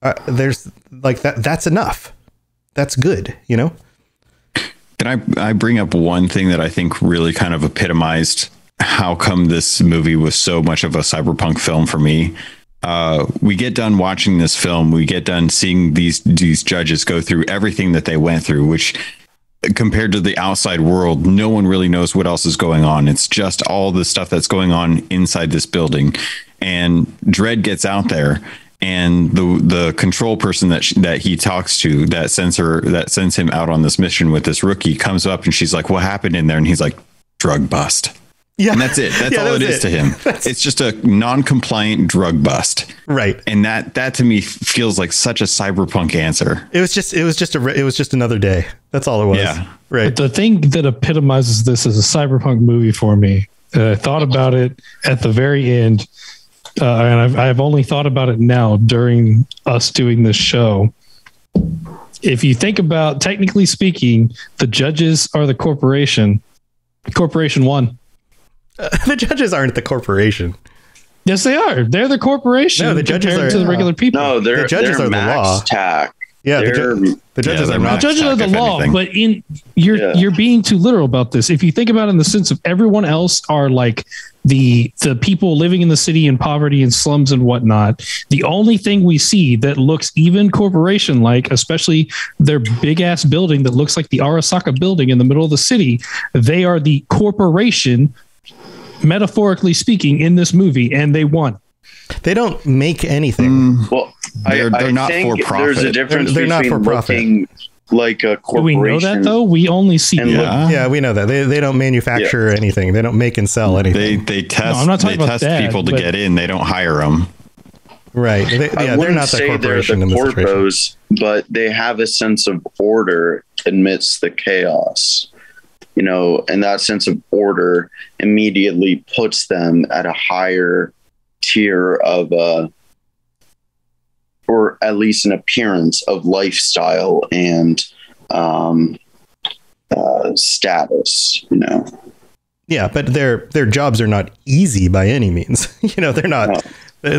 uh, there's like that. That's enough. That's good. You know, can I, I bring up one thing that I think really kind of epitomized how come this movie was so much of a cyberpunk film for me? Uh, we get done watching this film. We get done seeing these, these judges go through everything that they went through, which compared to the outside world, no one really knows what else is going on. It's just all the stuff that's going on inside this building. And Dredd gets out there, and the the control person that she, that he talks to, that sends her, that sends him out on this mission with this rookie, comes up and she's like, "What happened in there?" And he's like, "Drug bust." Yeah. And that's it. That's yeah, all that it is it. to him. That's... It's just a non-compliant drug bust. Right. And that, that to me feels like such a cyberpunk answer. It was just, it was just a, it was just another day. That's all it was. Yeah. Right. But the thing that epitomizes this as a cyberpunk movie for me, uh, I thought about it at the very end. Uh, and I've, I've only thought about it now during us doing this show. If you think about, technically speaking, the judges are the corporation. Corporation one. Uh, the judges aren't the corporation. Yes, they are. They're the corporation. No, the judges are to the regular people. No, they're the judges they're are max the law. Tack. Yeah, the, ju- the judges yeah, are max judges tack, are the law. Anything. But in you're yeah. you're being too literal about this. If you think about it in the sense of everyone else are like the the people living in the city in poverty and slums and whatnot. The only thing we see that looks even corporation like, especially their big ass building that looks like the Arasaka building in the middle of the city, they are the corporation. Metaphorically speaking, in this movie, and they won. They don't make anything. Mm, well, they're, I, they're I not think for profit. There's a difference they're, they're between not for looking profit. Like a corporation. Do we know that though? We only see. Yeah, yeah we know that they they don't manufacture yeah. anything. They don't make and sell anything. They they test. No, I'm not talking they about test that, people to get in. They don't hire them. Right. They, yeah, I they're not the corporation they're the in the corpos, but they have a sense of order amidst the chaos. You know, and that sense of order immediately puts them at a higher tier of, uh, or at least an appearance of lifestyle and um, uh, status. You know. Yeah, but their their jobs are not easy by any means. You know, they're not. No.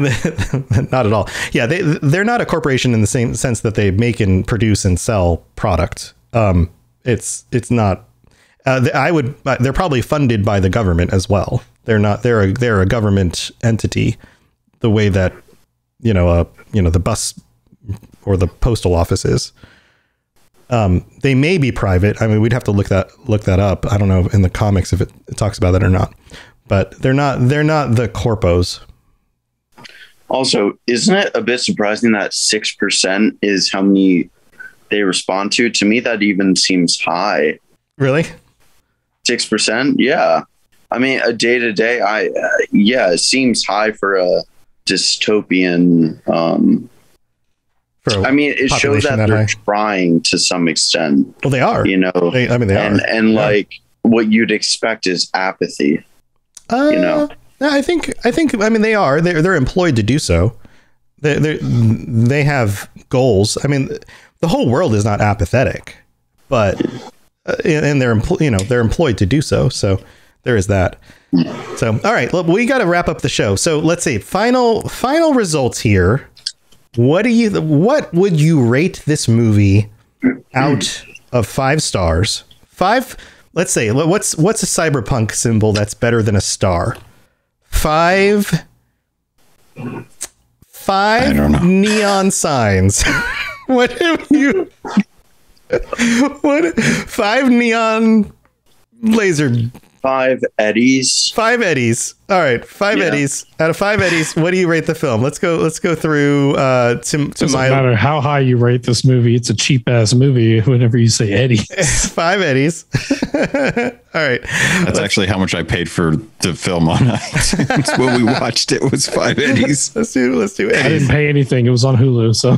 Not at all. Yeah, they they're not a corporation in the same sense that they make and produce and sell product. Um, it's it's not. Uh, I would. They're probably funded by the government as well. They're not. They're a. They're a government entity, the way that, you know, uh, you know, the bus or the postal office is. Um, they may be private. I mean, we'd have to look that look that up. I don't know in the comics if it, it talks about that or not. But they're not they're not the corpos. Also, isn't it a bit surprising that six percent is how many they respond to? To me, that even seems high. Really? six percent? Yeah. I mean, a day-to-day, I uh, yeah, it seems high for a dystopian... Um, for a I mean, it shows that, that they're high. Trying to some extent. Well, they are. You know? They, I mean, they and, are. And, yeah. like, what you'd expect is apathy, uh, you know? I think I think I mean they are they're they're employed to do so. They they they have goals. I mean, the whole world is not apathetic, but and they're you know they're employed to do so. So there is that. So all right, look, we got to wrap up the show. So let's see final final results here. What do you what would you rate this movie out of five stars? Five. Let's say what's what's a cyberpunk symbol that's better than a star? Five, five neon signs. What have you? What? Five neon laser. Five eddies. Five eddies. All right, five yeah. eddies. Out of five eddies, what do you rate the film? Let's go. Let's go through. Uh, to, to Doesn't my, matter how high you rate this movie. It's a cheap ass movie. Whenever you say eddies, five eddies. All right. That's actually how much I paid for the film on iTunes. When we watched it, was five eddies. Let's do let's do eddies. I didn't pay anything. It was on Hulu, so.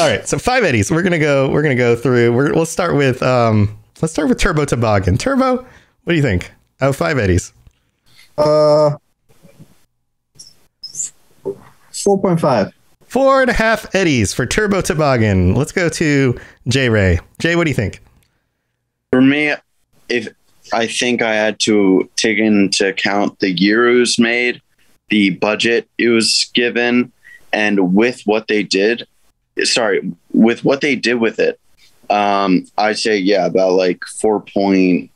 All right, so five eddies. We're gonna go. We're gonna go through. We're, we'll start with. Um, let's start with Turbo Toboggan. Turbo, what do you think? Out of five eddies. Uh, four point five. Four and a half eddies for Turbo Toboggan. Let's go to J Ray. Jay, what do you think? For me. If I think I had to take into account the year it was made, the budget it was given, and with what they did, sorry, with what they did with it, um, I'd say, yeah, about like four point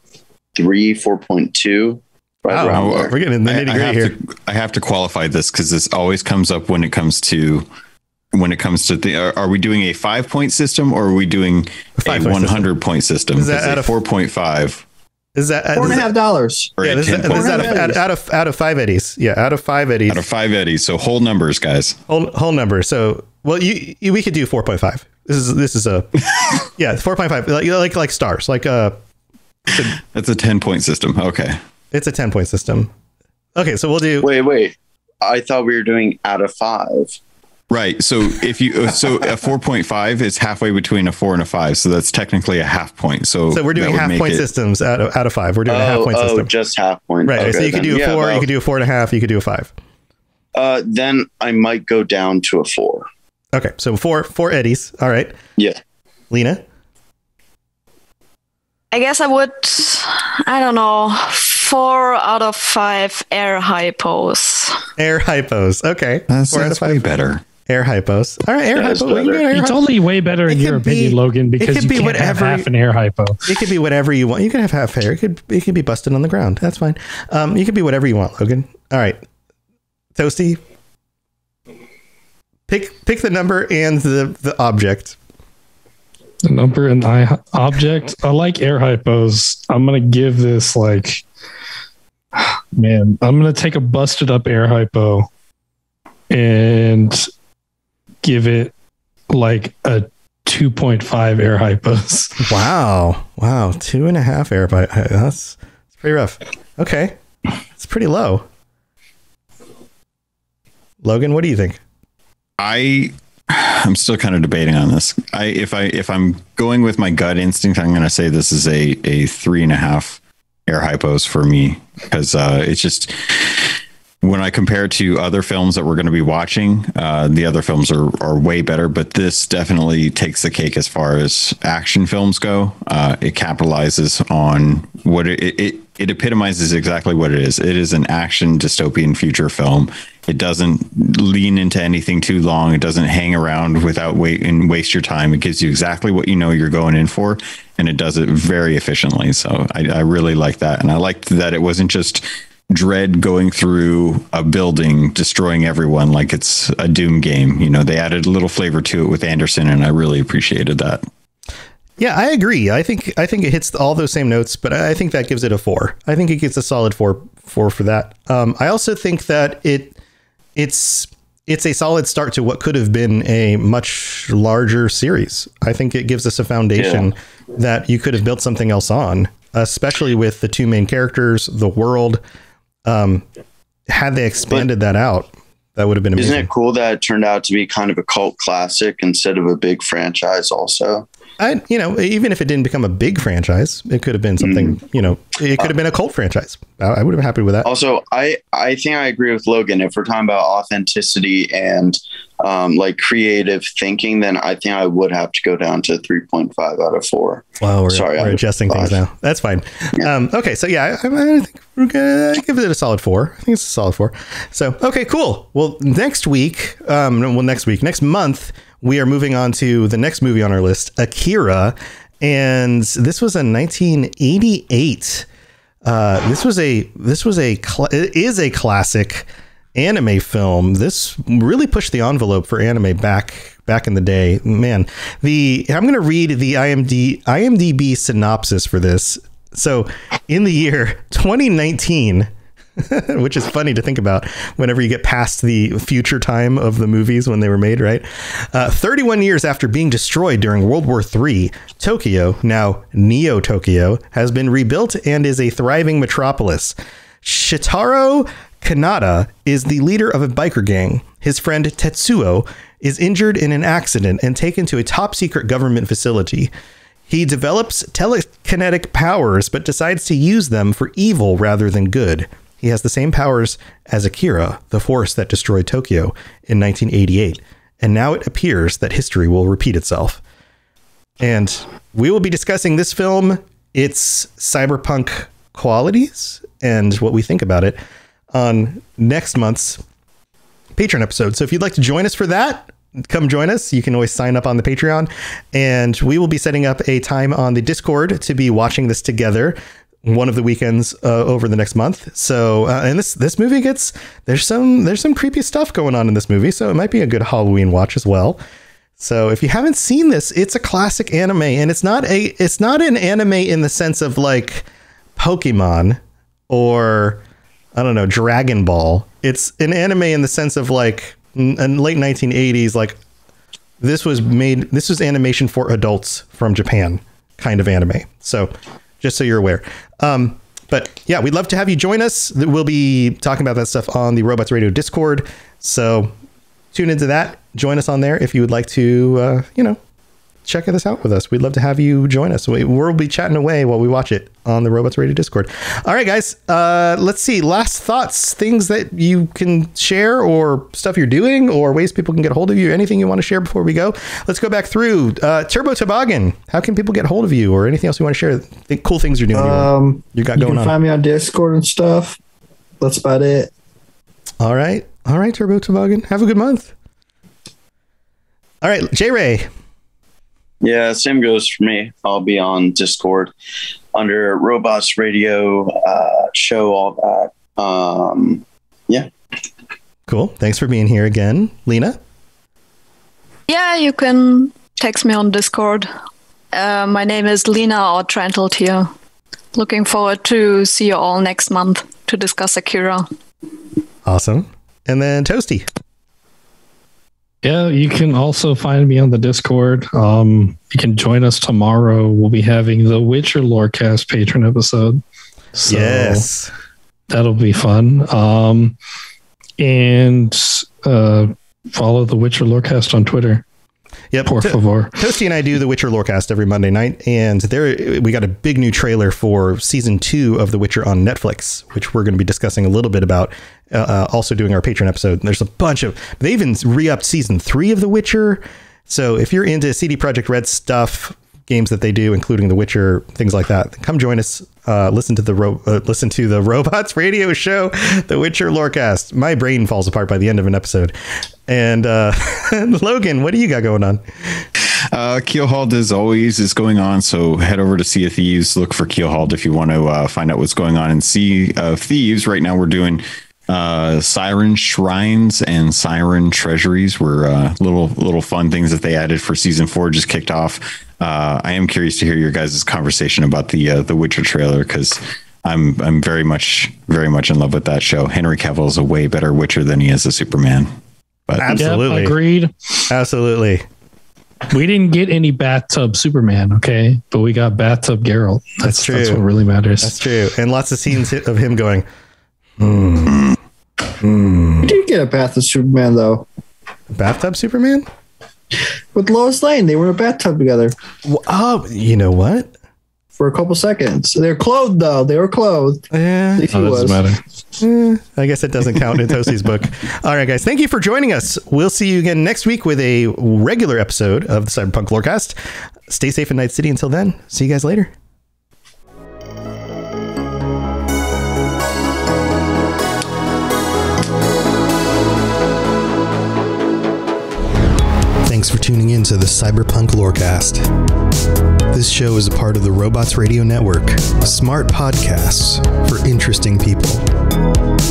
three, four point two. Right wow, around we're getting the nitty gritty here. To, I have to qualify this because this always comes up when it comes to... When it comes to the, are, are we doing a five point system or are we doing a one hundred point system? Is that out of four point five? Is that four and a half dollars? Yeah, is that out of out of five eddies? Yeah, out of five eddies. Out of five eddies. So whole numbers, guys. Whole whole numbers. So well, you, you we could do four point five. This is this is a yeah four point five like, like like stars like uh. A, That's a ten point system. Okay. It's a ten point system. Okay, so we'll do. Wait, wait. I thought we were doing out of five. Right. So if you so a four point five is halfway between a four and a five. So that's technically a half point. So, so we're doing half point it, systems out of, out of five. We're doing oh, a half point oh, system. Oh, just half point. Right. Okay, so you then. could do a yeah, four. Well, you could do a four and a half. You could do a five. Uh, then I might go down to a four. OK, so four, four eddies. All right. Yeah. Lena. I guess I would. I don't know. Four out of five air hypos. Air hypos. OK. That's, four that's out of five. Way better. Air hypos. All right, air hypo. Well, you air it's hypo. Only way better it in your opinion, be, Logan, because it could be you can't whatever, have half an air hypo. It could be whatever you want. You can have half hair. It could it could be busted on the ground. That's fine. Um, you could be whatever you want, Logan. All right, Toasty. Pick pick the number and the the object. The number and the object. I like air hypos. I'm gonna give this like, man. I'm gonna take a busted up air hypo, and give it like a two point five air hypos. Wow. Wow. Two and a half air by that's, that's pretty rough. Okay. It's pretty low. Logan, what do you think? I, I'm still kind of debating on this. I, if I, if I'm going with my gut instinct, I'm going to say this is a, a three and a half air hypos for me. Cause, uh, it's just, when I compare it to other films that we're going to be watching, uh, the other films are, are way better, but this definitely takes the cake as far as action films go. Uh, it capitalizes on what it, it, it epitomizes exactly what it is. It is an action dystopian future film. It doesn't lean into anything too long. It doesn't hang around without wait and waste your time. It gives you exactly what you know you're going in for, and it does it very efficiently. So I, I really like that. And I liked that it wasn't just Dredd going through a building destroying everyone like it's a Doom game. You know, they added a little flavor to it with Anderson, and I really appreciated that. Yeah, I agree. I think I think it hits all those same notes, but I think that gives it a four. I think it gets a solid four four for that. Um, I also think that it it's it's a solid start to what could have been a much larger series. I think it gives us a foundation yeah. that you could have built something else on, especially with the two main characters, the world. Um, had they expanded but, that out, that would have been amazing. Isn't it cool that it turned out to be kind of a cult classic instead of a big franchise also? I, you know, even if it didn't become a big franchise, it could have been something, mm. you know, it could have been a cult franchise. I, I would have been happy with that. Also, I, I think I agree with Logan. If we're talking about authenticity and um, like creative thinking, then I think I would have to go down to three point five out of four. Wow, we're, Sorry, we're adjusting things now. That's fine. Yeah. Um, okay, so yeah, I, I think we're going to give it a solid four. I think it's a solid four. So, okay, cool. Well, next week, um, well, next week, next month, we are moving on to the next movie on our list, Akira. And this was a nineteen eighty-eight. Uh, this was a this was a cl- is a classic anime film. This really pushed the envelope for anime back back in the day. Man, the I'm going to read the I M D, I M D B synopsis for this. So in the year twenty nineteen, which is funny to think about whenever you get past the future time of the movies when they were made, right? Uh, thirty-one years after being destroyed during World War Three, Tokyo, now Neo-Tokyo, has been rebuilt and is a thriving metropolis. Shitaro Kanata is the leader of a biker gang. His friend Tetsuo is injured in an accident and taken to a top-secret government facility. He develops telekinetic powers, but decides to use them for evil rather than good. He has the same powers as Akira, the force that destroyed Tokyo in nineteen eighty-eight. And now it appears that history will repeat itself. And we will be discussing this film, its cyberpunk qualities, and what we think about it on next month's Patreon episode. So if you'd like to join us for that, come join us. You can always sign up on the Patreon. And we will be setting up a time on the Discord to be watching this together one of the weekends uh, over the next month. So, uh, and this, this movie gets, there's some, there's some creepy stuff going on in this movie. So it might be a good Halloween watch as well. So if you haven't seen this, it's a classic anime, and it's not a, it's not an anime in the sense of like Pokemon or I don't know, Dragon Ball. It's an anime in the sense of like n- in late nineteen eighties, like this was made, this was animation for adults from Japan kind of anime. So just so you're aware. Um, but yeah, we'd love to have you join us. We'll be talking about that stuff on the Robots Radio Discord. So tune into that. Join us on there if you would like to, uh, you know, check this out with us. We'd love to have you join us. We, we'll be chatting away while we watch it on the Robots Radio Discord. All right, guys. Uh, let's see. Last thoughts, things that you can share or stuff you're doing or ways people can get a hold of you. Anything you want to share before we go? Let's go back through uh, Turbo Toboggan. How can people get a hold of you or anything else you want to share? Think cool things you're doing. Um, you got going on. You can find me on Discord and stuff. That's about it. All right. All right, Turbo Toboggan. Have a good month. All right, J-Ray. Yeah, same goes for me. I'll be on Discord under Robots Radio uh, show, all that. Um, yeah. Cool. Thanks for being here again. Lena? Yeah, you can text me on Discord. Uh, my name is Lena Ortrantelt here. Looking forward to see you all next month to discuss Akira. Awesome. And then Toasty. Yeah, you can also find me on the Discord. Um, you can join us tomorrow. We'll be having the Witcher Lorecast patron episode. So yes, that'll be fun. Um, and uh, follow the Witcher Lorecast on Twitter. Yep. Por to- favor. Toasty and I do the Witcher Lorecast every Monday night, and there we got a big new trailer for season two of The Witcher on Netflix, which we're going to be discussing a little bit about. Uh, also doing our Patreon episode. There's a bunch of, they even re-upped season three of The Witcher. So if you're into C D Projekt Red stuff, games that they do, including The Witcher, things like that, come join us. Uh, listen to the ro- uh, listen to the Robots Radio show, The Witcher Lorecast. My brain falls apart by the end of an episode. And uh, Logan, what do you got going on? Uh, Keelhauled, as always, is going on. So head over to Sea of Thieves. Look for Keelhauled if you want to uh, find out what's going on in Sea of Thieves. Right now we're doing Uh, siren shrines and siren treasuries were uh, little little fun things that they added for season four. Just kicked off. Uh, I am curious to hear your guys' conversation about the uh, the Witcher trailer, because I'm I'm very much very much in love with that show. Henry Cavill is a way better Witcher than he is a Superman. But absolutely, yep, agreed. Absolutely. We didn't get any bathtub Superman, okay, but we got bathtub Geralt. That's, that's true. That's what really matters. That's true. And lots of scenes of him going. Hmm. Mm. We did get a bathtub Superman, though. Bathtub Superman? With Lois Lane. They were in a bathtub together. Well, oh, you know what? For a couple seconds. They're clothed, though. They were clothed. Yeah. That doesn't matter. Eh, I guess it doesn't count in Tosi's book. All right, guys. Thank you for joining us. We'll see you again next week with a regular episode of the Cyberpunk Lorecast. Stay safe in Night City until then. See you guys later. Thanks for tuning in to the Cyberpunk Lorecast. This show is a part of the Robots Radio Network, smart podcasts for interesting people.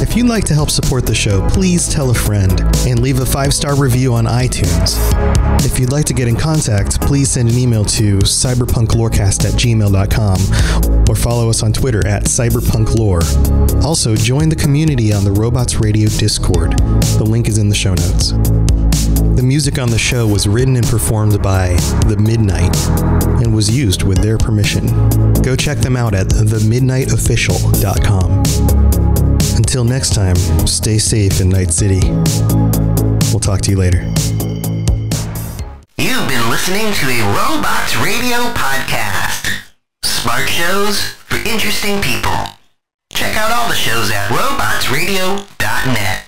If you'd like to help support the show, please tell a friend and leave a five-star review on iTunes. If you'd like to get in contact, please send an email to cyberpunklorecast at gmail dot com or follow us on Twitter at cyberpunklore. Also, join the community on the Robots Radio Discord. The link is in the show notes. The music on the show was written and performed by The Midnight and was used with their permission. Go check them out at the midnight official dot com. Until next time, stay safe in Night City. We'll talk to you later. You've been listening to a Robots Radio podcast. Smart shows for interesting people. Check out all the shows at robots radio dot net.